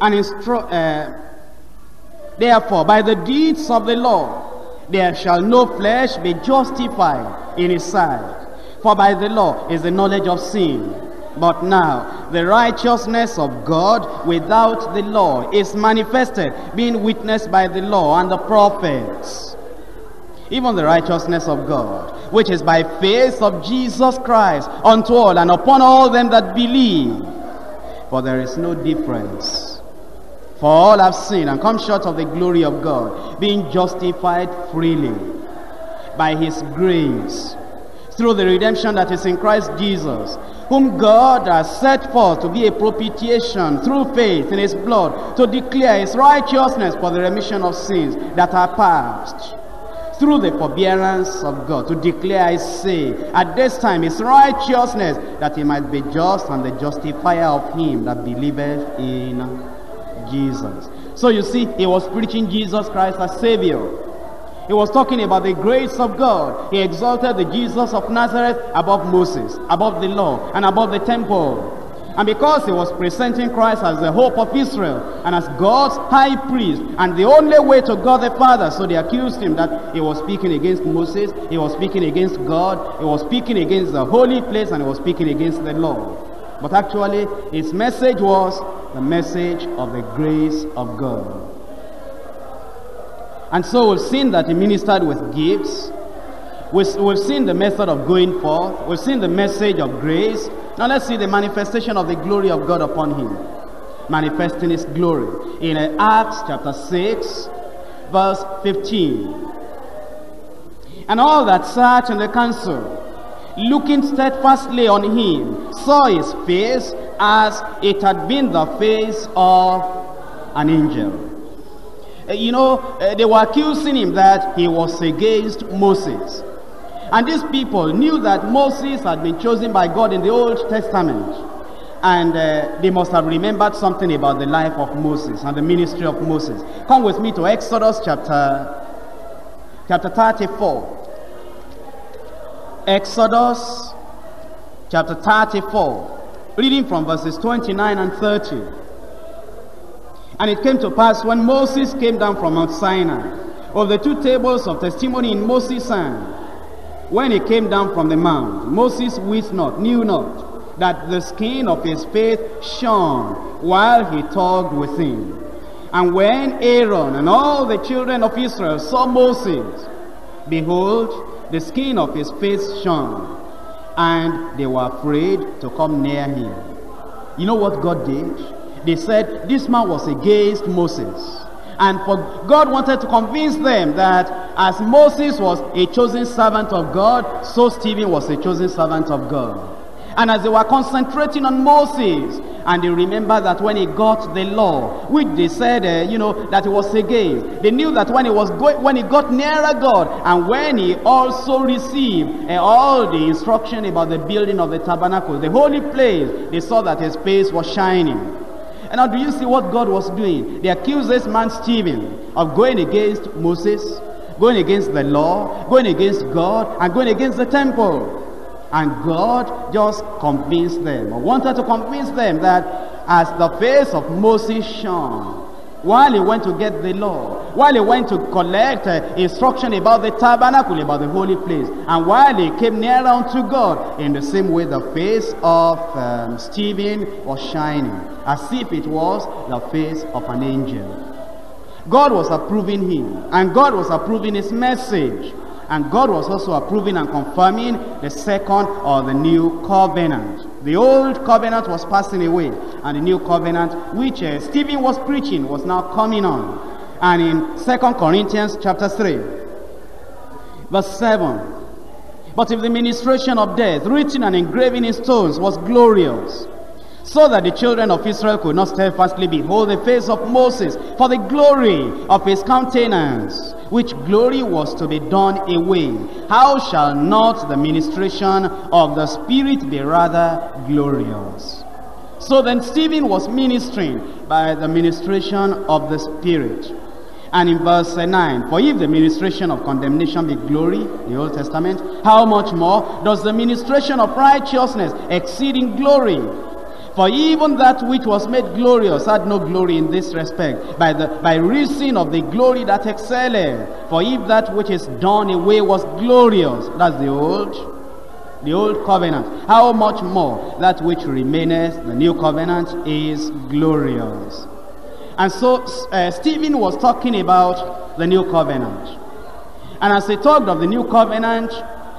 And therefore, by the deeds of the law, there shall no flesh be justified in his sight. For by the law is the knowledge of sin. But now the righteousness of God without the law is manifested, being witnessed by the law and the prophets, even the righteousness of God, which is by faith of Jesus Christ unto all and upon all them that believe. For there is no difference, for all have sinned and come short of the glory of God, being justified freely by his grace through the redemption that is in Christ Jesus, whom God has set forth to be a propitiation through faith in his blood, to declare his righteousness for the remission of sins that are past, through the forbearance of God, to declare, I say, at this time his righteousness, that he might be just and the justifier of him that believeth in Jesus. So you see, he was preaching Jesus Christ as Savior. He was talking about the grace of God. He exalted the Jesus of Nazareth above Moses, above the law, and above the temple. And because he was presenting Christ as the hope of Israel, and as God's high priest, and the only way to God the Father, so they accused him that he was speaking against Moses, he was speaking against God, he was speaking against the holy place, and he was speaking against the law. But actually, his message was the message of the grace of God. And so we've seen that he ministered with gifts. We've seen the method of going forth. We've seen the message of grace. Now let's see the manifestation of the glory of God upon him, manifesting his glory. In Acts chapter 6, verse 15. And all that sat in the council, looking steadfastly on him, saw his face as it had been the face of an angel. You know, they were accusing him that he was against Moses. And these people knew that Moses had been chosen by God in the Old Testament, and they must have remembered something about the life of Moses and the ministry of Moses. Come with me to Exodus chapter 34. Exodus chapter 34, reading from verses 29 and 30. And it came to pass, when Moses came down from Mount Sinai, of the two tables of testimony in Moses' hand, when he came down from the mount, Moses knew not, that the skin of his face shone while he talked with him. And when Aaron and all the children of Israel saw Moses, behold, the skin of his face shone, and they were afraid to come near him. You know what God did? They said, this man was against Moses. And for God wanted to convince them that as Moses was a chosen servant of God, so Stephen was a chosen servant of God. And as they were concentrating on Moses, and they remembered that when he got the law, which they said, that he was against, they knew that when he got nearer God, and when he also received all the instruction about the building of the tabernacle, the holy place, they saw that his face was shining. And now, do you see what God was doing? They accused this man Stephen of going against Moses, going against the law, going against God, and going against the temple. And God just convinced them, or wanted to convince them, that as the face of Moses shone while he went to get the law, while he went to collect instruction about the tabernacle, about the holy place, and while he came nearer unto God, in the same way the face of Stephen was shining, as if it was the face of an angel. God was approving him, and God was approving his message, and God was also approving and confirming the second or the new covenant. The old covenant was passing away, and the new covenant which Stephen was preaching was now coming on. And in 2 Corinthians chapter 3, verse 7, but if the ministration of death, written and engraving in stones, was glorious, so that the children of Israel could not steadfastly behold the face of Moses for the glory of his countenance, which glory was to be done away, how shall not the ministration of the Spirit be rather glorious? So then Stephen was ministering by the ministration of the Spirit. And in verse 9, for if the ministration of condemnation be glory, the Old Testament, how much more does the ministration of righteousness exceed in glory? For even that which was made glorious had no glory in this respect, by reason of the glory that excelleth. For if that which is done away was glorious, that's the old covenant, how much more that which remaineth, the new covenant, is glorious. And so Stephen was talking about the new covenant. And as he talked of the new covenant,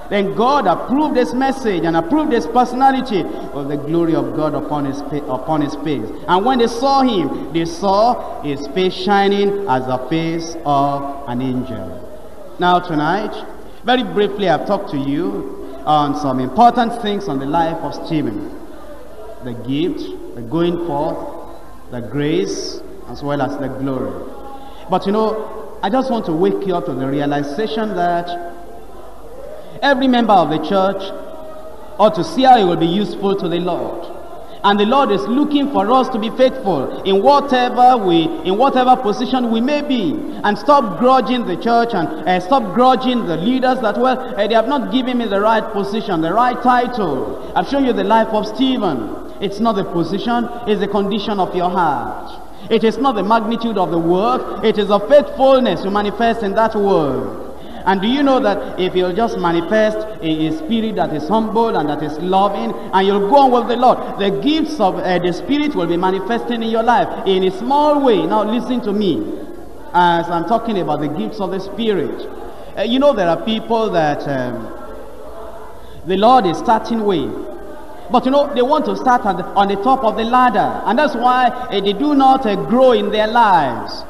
then God approved his message and approved his personality of the glory of God upon his face. And when they saw him, they saw his face shining as the face of an angel. Now tonight, very briefly, I've talked to you on some important things on the life of Stephen. The gift, the going forth, the grace, as well as the glory. But I just want to wake you up to the realization that every member of the church ought to see how it will be useful to the Lord. And the Lord is looking for us to be faithful in whatever position we may be, and stop grudging the church, and stop grudging the leaders that, they have not given me the right position, the right title. I've shown you the life of Stephen. It's not the position, it's the condition of your heart. It is not the magnitude of the work, it is the faithfulness you manifest in that work. And do you know that if you'll just manifest a spirit that is humble and that is loving, and you'll go on with the Lord, the gifts of the Spirit will be manifesting in your life in a small way. Now listen to me as I'm talking about the gifts of the Spirit. There are people that the Lord is starting with. But they want to start on the top of the ladder. And that's why they do not grow in their lives.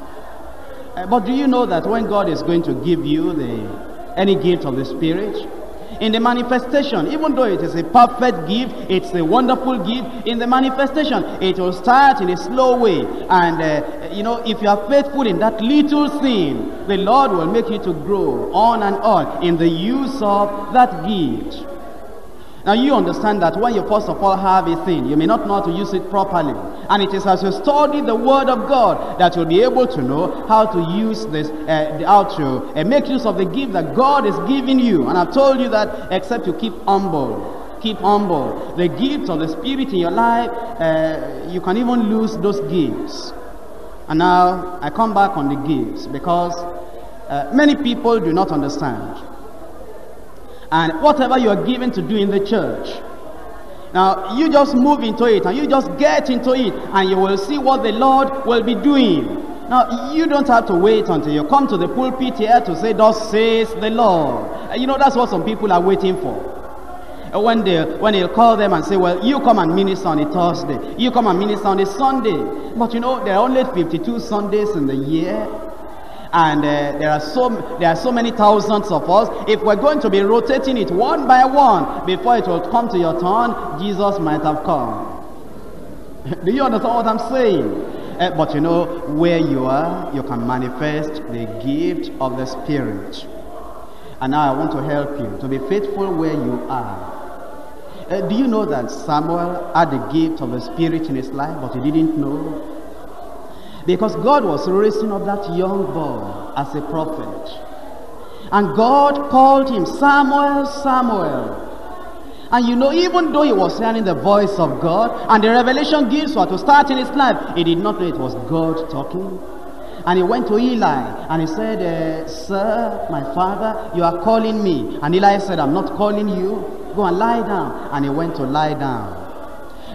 But do you know that when God is going to give you any gift of the Spirit, in the manifestation. Even though it is a perfect gift, it's a wonderful gift, in the manifestation it will start in a slow way. And you know, if you are faithful in that little thing, the Lord will make you to grow on and on in the use of that gift. Now you understand that when you first of all have a thing, you may not know how to use it properly. And it is as you study the Word of God that you'll be able to know how to use this, make use of the gift that God is giving you. And I've told you that except you keep humble, the gifts of the Spirit in your life, you can even lose those gifts. And now I come back on the gifts, because many people do not understand. And whatever you are given to do in the church, now you just move into it and you just get into it, and you will see what the Lord will be doing. Now you don't have to wait until you come to the pulpit here to say, "Thus says the Lord." You know, that's what some people are waiting for. When he'll call them and say, "Well, you come and minister on a Thursday, you come and minister on a Sunday." But you know, there are only 52 Sundays in the year. And there are so many thousands of us. If we're going to be rotating it one by one, before it will come to your turn, Jesus might have come. Do you understand what I'm saying? But you know, where you are, you can manifest the gift of the Spirit. And now I want to help you to be faithful where you are. Do you know that Samuel had the gift of the Spirit in his life, but he didn't know? Because God was raising up that young boy as a prophet. And God called him, "Samuel, Samuel." And you know, even though he was hearing the voice of God and the revelation gives were to start in his life, he did not know it was God talking. And he went to Eli and he said, "Sir, my father, you are calling me." And Eli said, "I'm not calling you. Go and lie down." And he went to lie down.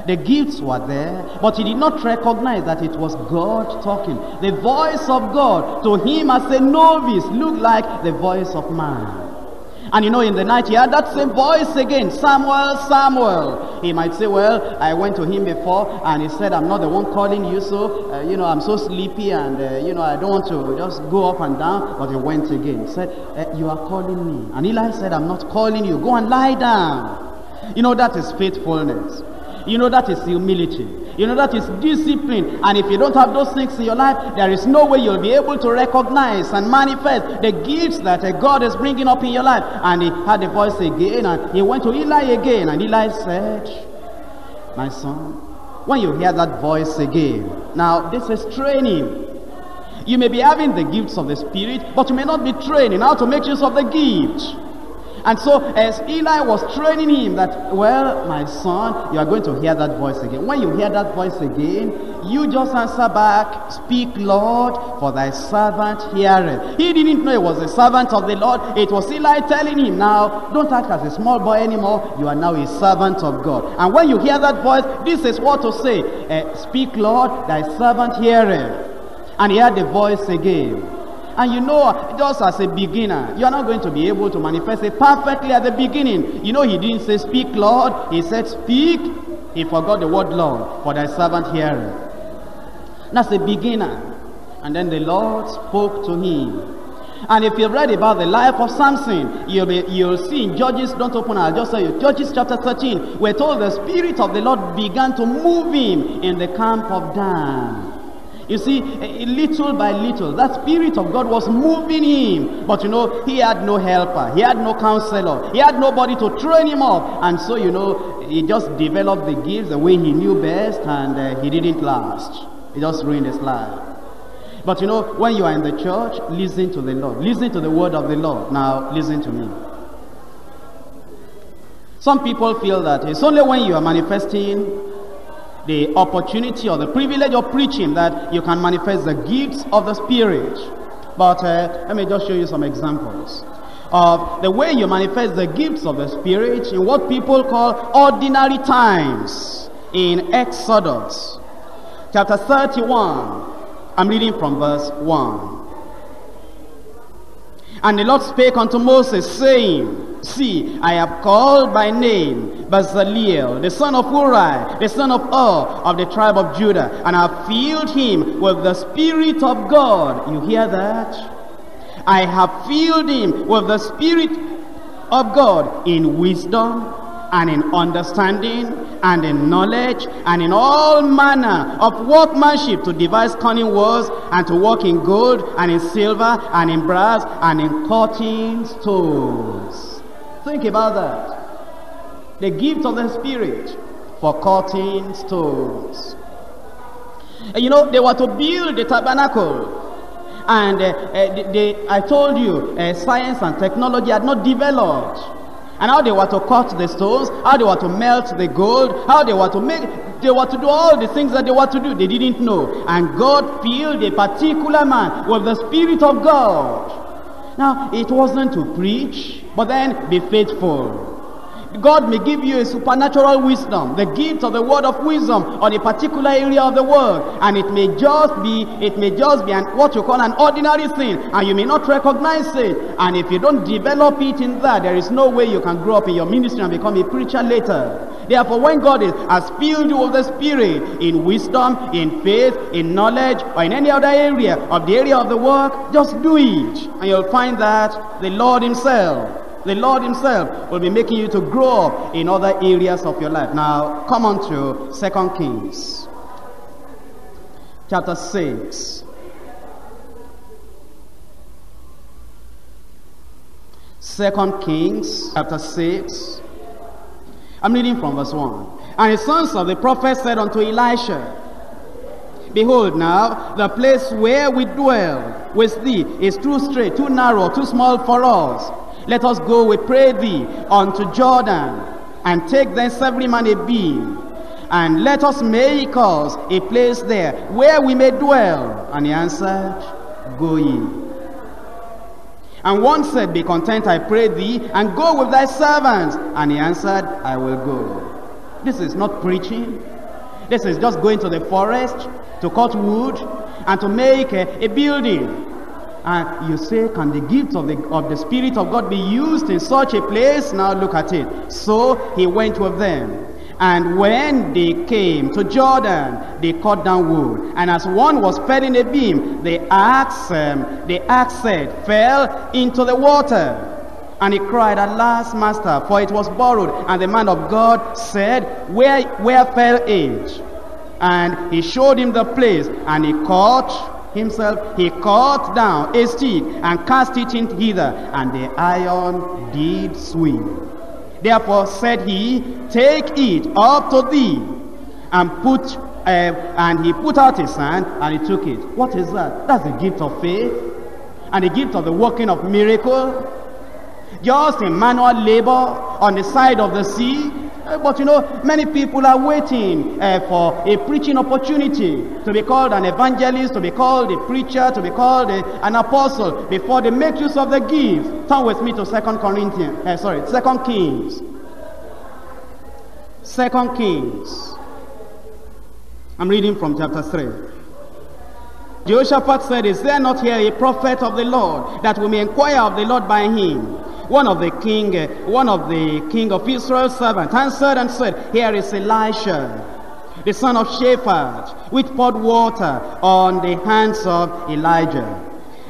The gifts were there, but he did not recognize that it was God talking. The voice of God to him as a novice looked like the voice of man. And you know, in the night he had that same voice again, "Samuel, Samuel." He might say, "Well, I went to him before and he said, I'm not the one calling you, so you know, I'm so sleepy and you know, I don't want to just go up and down." But he went again, said, "You are calling me." And Eli said, "I'm not calling you. Go and lie down." You know, that is faithfulness. You know, that is humility. You know, that is discipline. And if you don't have those things in your life, there is no way you'll be able to recognize and manifest the gifts that God is bringing up in your life. And he had the voice again, and he went to Eli again. And Eli said, "My son, when you hear that voice again." Now, this is training. You may be having the gifts of the Spirit, but you may not be training how to make use of the gift. And so as Eli was training him that, "Well, my son, you are going to hear that voice again. When you hear that voice again, you just answer back, 'Speak, Lord, for thy servant heareth.'" He didn't know it was the servant of the Lord. It was Eli telling him, "Now, don't act as a small boy anymore. You are now a servant of God. And when you hear that voice, this is what to say. Speak, Lord, thy servant heareth." And he heard the voice again. And you know, just as a beginner, you are not going to be able to manifest it perfectly at the beginning. You know, he didn't say, "Speak, Lord." He said, "Speak." He forgot the word "Lord," for thy servant heareth. That's a beginner. And then the Lord spoke to him. And if you've read about the life of Samson, you'll see in Judges, don't open, I'll just tell you, Judges chapter 13, we're told the Spirit of the Lord began to move him in the camp of Dan. You see, little by little, that Spirit of God was moving him. But you know, he had no helper, he had no counselor, he had nobody to train him up. And so, you know, he just developed the gifts the way he knew best, and he didn't last. He just ruined his life. But you know, when you are in the church, listen to the Lord, listen to the word of the Lord. Now, listen to me. Some people feel that it's only when you are manifesting the opportunity or the privilege of preaching that you can manifest the gifts of the Spirit. But let me just show you some examples of the way you manifest the gifts of the Spirit in what people call ordinary times. In Exodus chapter 31, I'm reading from verse 1. "And the Lord spake unto Moses, saying, See, I have called by name Bezaleel, the son of Uri, the son of Hur, of the tribe of Judah, and I have filled him with the Spirit of God." You hear that? "I have filled him with the Spirit of God in wisdom and in understanding and in knowledge and in all manner of workmanship, to devise cunning words and to work in gold and in silver and in brass and in cutting stones. Think about that. The gift of the Spirit for cutting stones. And you know, they were to build the tabernacle. And I told you, science and technology had not developed. And how they were to cut the stones, how they were to melt the gold, how they were to make, they were to do all the things that they were to do, they didn't know. And God filled a particular man with the Spirit of God. Now, it wasn't to preach, but then be faithful. God may give you a supernatural wisdom, the gift of the word of wisdom on a particular area of the world, and it may just be what you call an ordinary thing, and you may not recognize it. And if you don't develop it in that, there is no way you can grow up in your ministry and become a preacher later. Therefore, when God has filled you with the Spirit in wisdom, in faith, in knowledge, or in any other area of the work, just do it, and you'll find that the Lord himself will be making you to grow up in other areas of your life. Now, come on to 2 Kings chapter 6. 2 Kings chapter 6. I'm reading from verse 1. And his sons of the prophet said unto Elisha, Behold, now the place where we dwell with thee is too strait, too narrow, too small for us. Let us go, we pray thee, unto Jordan, and take thence every man a beam, and let us make us a place there where we may dwell. And he answered, Go ye. And one said, Be content, I pray thee, and go with thy servants. And he answered, I will go. This is not preaching. This is just going to the forest to cut wood and to make a building. And you say, can the gift of the Spirit of God be used in such a place? Now look at it. So he went with them. And when they came to Jordan, they cut down wood. And as one was felling a beam, the axe head fell into the water. And he cried, Alas, master, for it was borrowed. And the man of God said, Where fell it? And he showed him the place, and he cut down a stick and cast it in hither, and the iron did swim. Therefore said he, Take it up to thee, and he put out his hand, and he took it. What is that? That's the gift of faith, and the gift of the working of miracle. Just in manual labor on the side of the sea. But you know, many people are waiting for a preaching opportunity, to be called an evangelist, to be called a preacher, to be called an apostle, before they make use of the gift. Turn with me to 2 Kings. 2 Kings. I'm reading from chapter 3. Jehoshaphat said, Is there not here a prophet of the Lord, that we may inquire of the Lord by him? One of the king of Israel's servants answered and said, Here is Elisha, the son of Shaphat, which poured water on the hands of Elijah.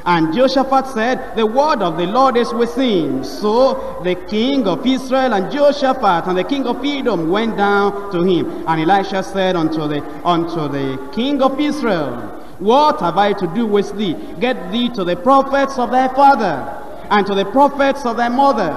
And Jehoshaphat said, The word of the Lord is within. So the king of Israel and Jehoshaphat and the king of Edom went down to him. And Elisha said unto the king of Israel, What have I to do with thee? Get thee to the prophets of thy father, and to the prophets of thy mother.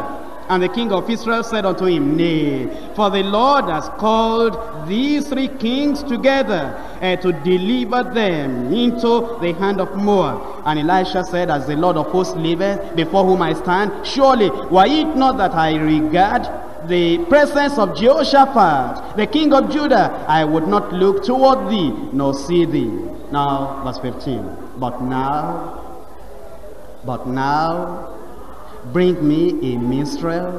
And the king of Israel said unto him, Nay, for the Lord has called these three kings together to deliver them into the hand of Moab. And Elisha said, As the Lord of hosts liveth, before whom I stand, surely were it not that I regard the presence of Jehoshaphat, the king of Judah, I would not look toward thee, nor see thee. Now, verse 15. But now bring me a minstrel.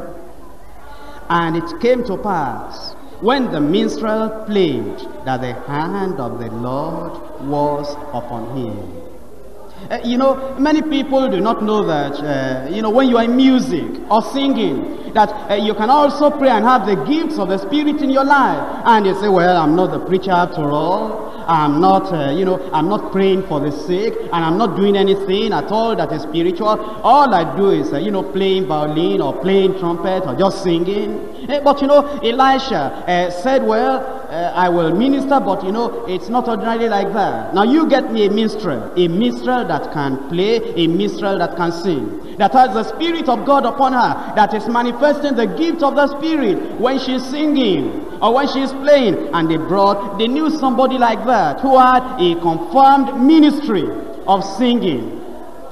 And it came to pass, when the minstrel played, that the hand of the Lord was upon him. You know, many people do not know that, you know, when you are in music or singing, that you can also pray and have the gifts of the Spirit in your life. And you say, well, I'm not the preacher after all. I'm not, I'm not praying for the sick, and I'm not doing anything at all that is spiritual. All I do is, playing violin or playing trumpet or just singing. But, Elisha said, I will minister, but, it's not ordinarily like that. Now, you get me a minstrel that can play, a minstrel that can sing, that has the Spirit of God upon her, that is manifesting the gift of the Spirit when she's singing or when she's playing. And they knew somebody like that who had a confirmed ministry of singing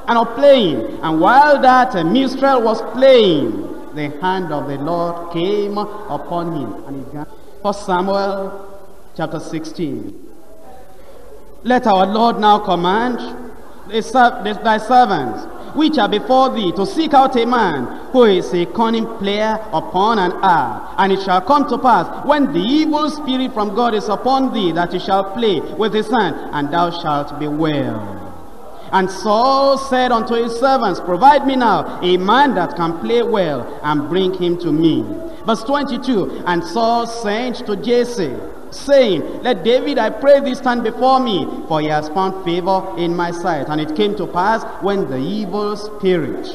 and of playing. And while that minstrel was playing, the hand of the Lord came upon him. And he got 1 Samuel chapter 16. Let our Lord now command thy servants which are before thee to seek out a man who is a cunning player upon an harp. And it shall come to pass, when the evil spirit from God is upon thee, that he shall play with his hand, and thou shalt be well. And Saul said unto his servants, provide me now a man that can play well, and bring him to me. Verse 22, and Saul sent to Jesse, saying, let David, I pray thee, stand before me, for he has found favor in my sight. And it came to pass, when the evil spirit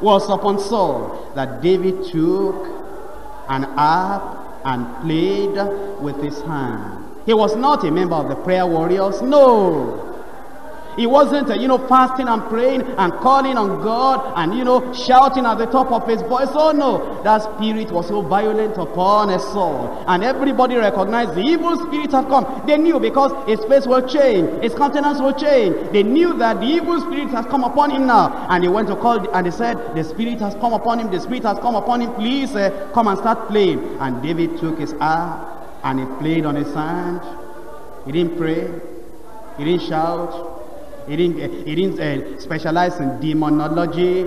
was upon Saul, that David took an harp and played with his hand. He was not a member of the prayer warriors, no. He wasn't, fasting and praying and calling on God and, shouting at the top of his voice. Oh, no. That spirit was so violent upon Saul. And everybody recognized the evil spirit had come. They knew, because his face will change. His countenance will change. They knew that the evil spirit has come upon him now. And they went to call, and they said, the spirit has come upon him. The spirit has come upon him. Please come and start playing. And David took his harp and he played on his hand. He didn't pray. He didn't shout. He didn't specialize in demonology.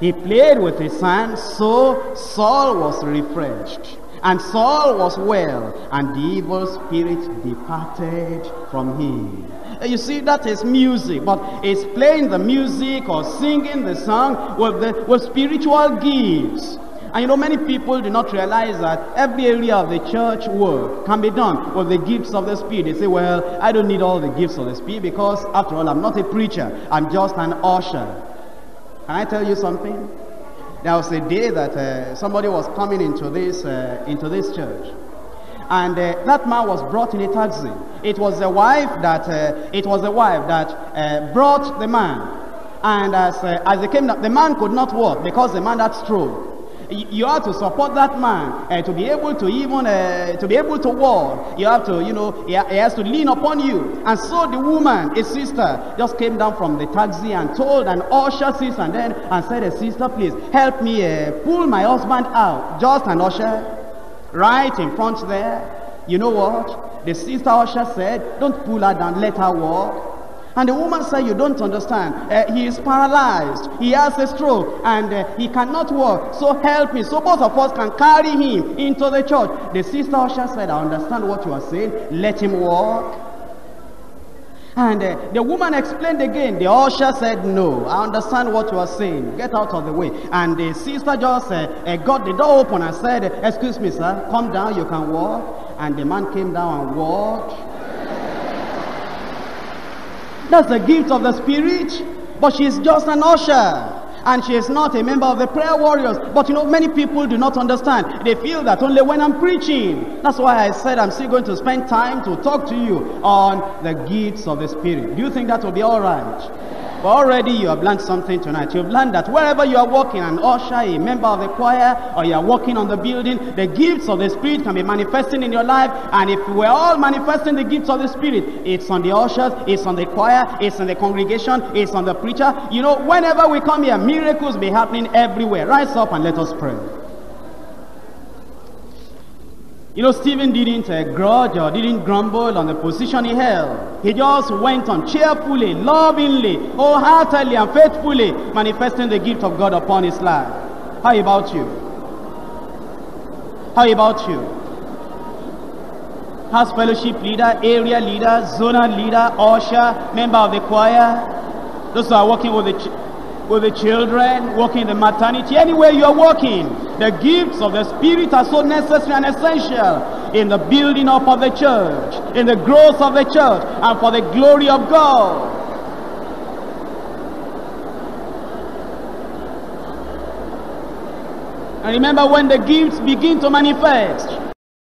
He played with his hand, so Saul was refreshed. And Saul was well, and the evil spirit departed from him. You see, that is music, but it's playing the music or singing the song with spiritual gifts. And many people do not realize that every area of the church work can be done with the gifts of the Spirit. They say, well, I don't need all the gifts of the Spirit, because after all, I'm not a preacher, I'm just an usher. Can I tell you something? There was a day that somebody was coming into this church. And that man was brought in a taxi. It was the wife that, brought the man. And as they came, the man could not walk because the man had stroke. You have to support that man to be able to even walk. You have to, he has to lean upon you. And so the woman, a sister, just came down from the taxi and told an usher sister, and said, sister, please help me pull my husband out. Just an usher, right in front there. You know what? The sister usher said, don't pull her down, let her walk. And the woman said, you don't understand. He is paralyzed. He has a stroke. And he cannot walk. So help me. So both of us can carry him into the church. The sister usher said, I understand what you are saying. Let him walk. And the woman explained again. The usher said, no, I understand what you are saying. Get out of the way. And the sister just got the door open and said, excuse me, sir. Come down. You can walk. And the man came down and walked. That's the gift of the Spirit, but she's just an usher, and she is not a member of the prayer warriors. But many people do not understand. They feel that only when I'm preaching. That's why I said I'm still going to spend time to talk to you on the gifts of the Spirit. Do you think that will be all right? But already you have learned something tonight. You've learned that wherever you are walking, an usher, a member of the choir, or you are walking on the building, the gifts of the Spirit can be manifesting in your life. And if we're all manifesting the gifts of the Spirit, it's on the ushers, it's on the choir, it's on the congregation, it's on the preacher. Whenever we come here, miracles be happening everywhere. Rise up and let us pray. Stephen didn't grudge or didn't grumble on the position he held. He just went on cheerfully, lovingly, wholeheartedly and faithfully manifesting the gift of God upon his life. How about you? How about you? House fellowship leader, area leader, zonal leader, usher, member of the choir, those who are working with the children, working in the maternity, anywhere you are working, the gifts of the Spirit are so necessary and essential. in the building up of the church, in the growth of the church, and for the glory of God. And remember, when the gifts begin to manifest,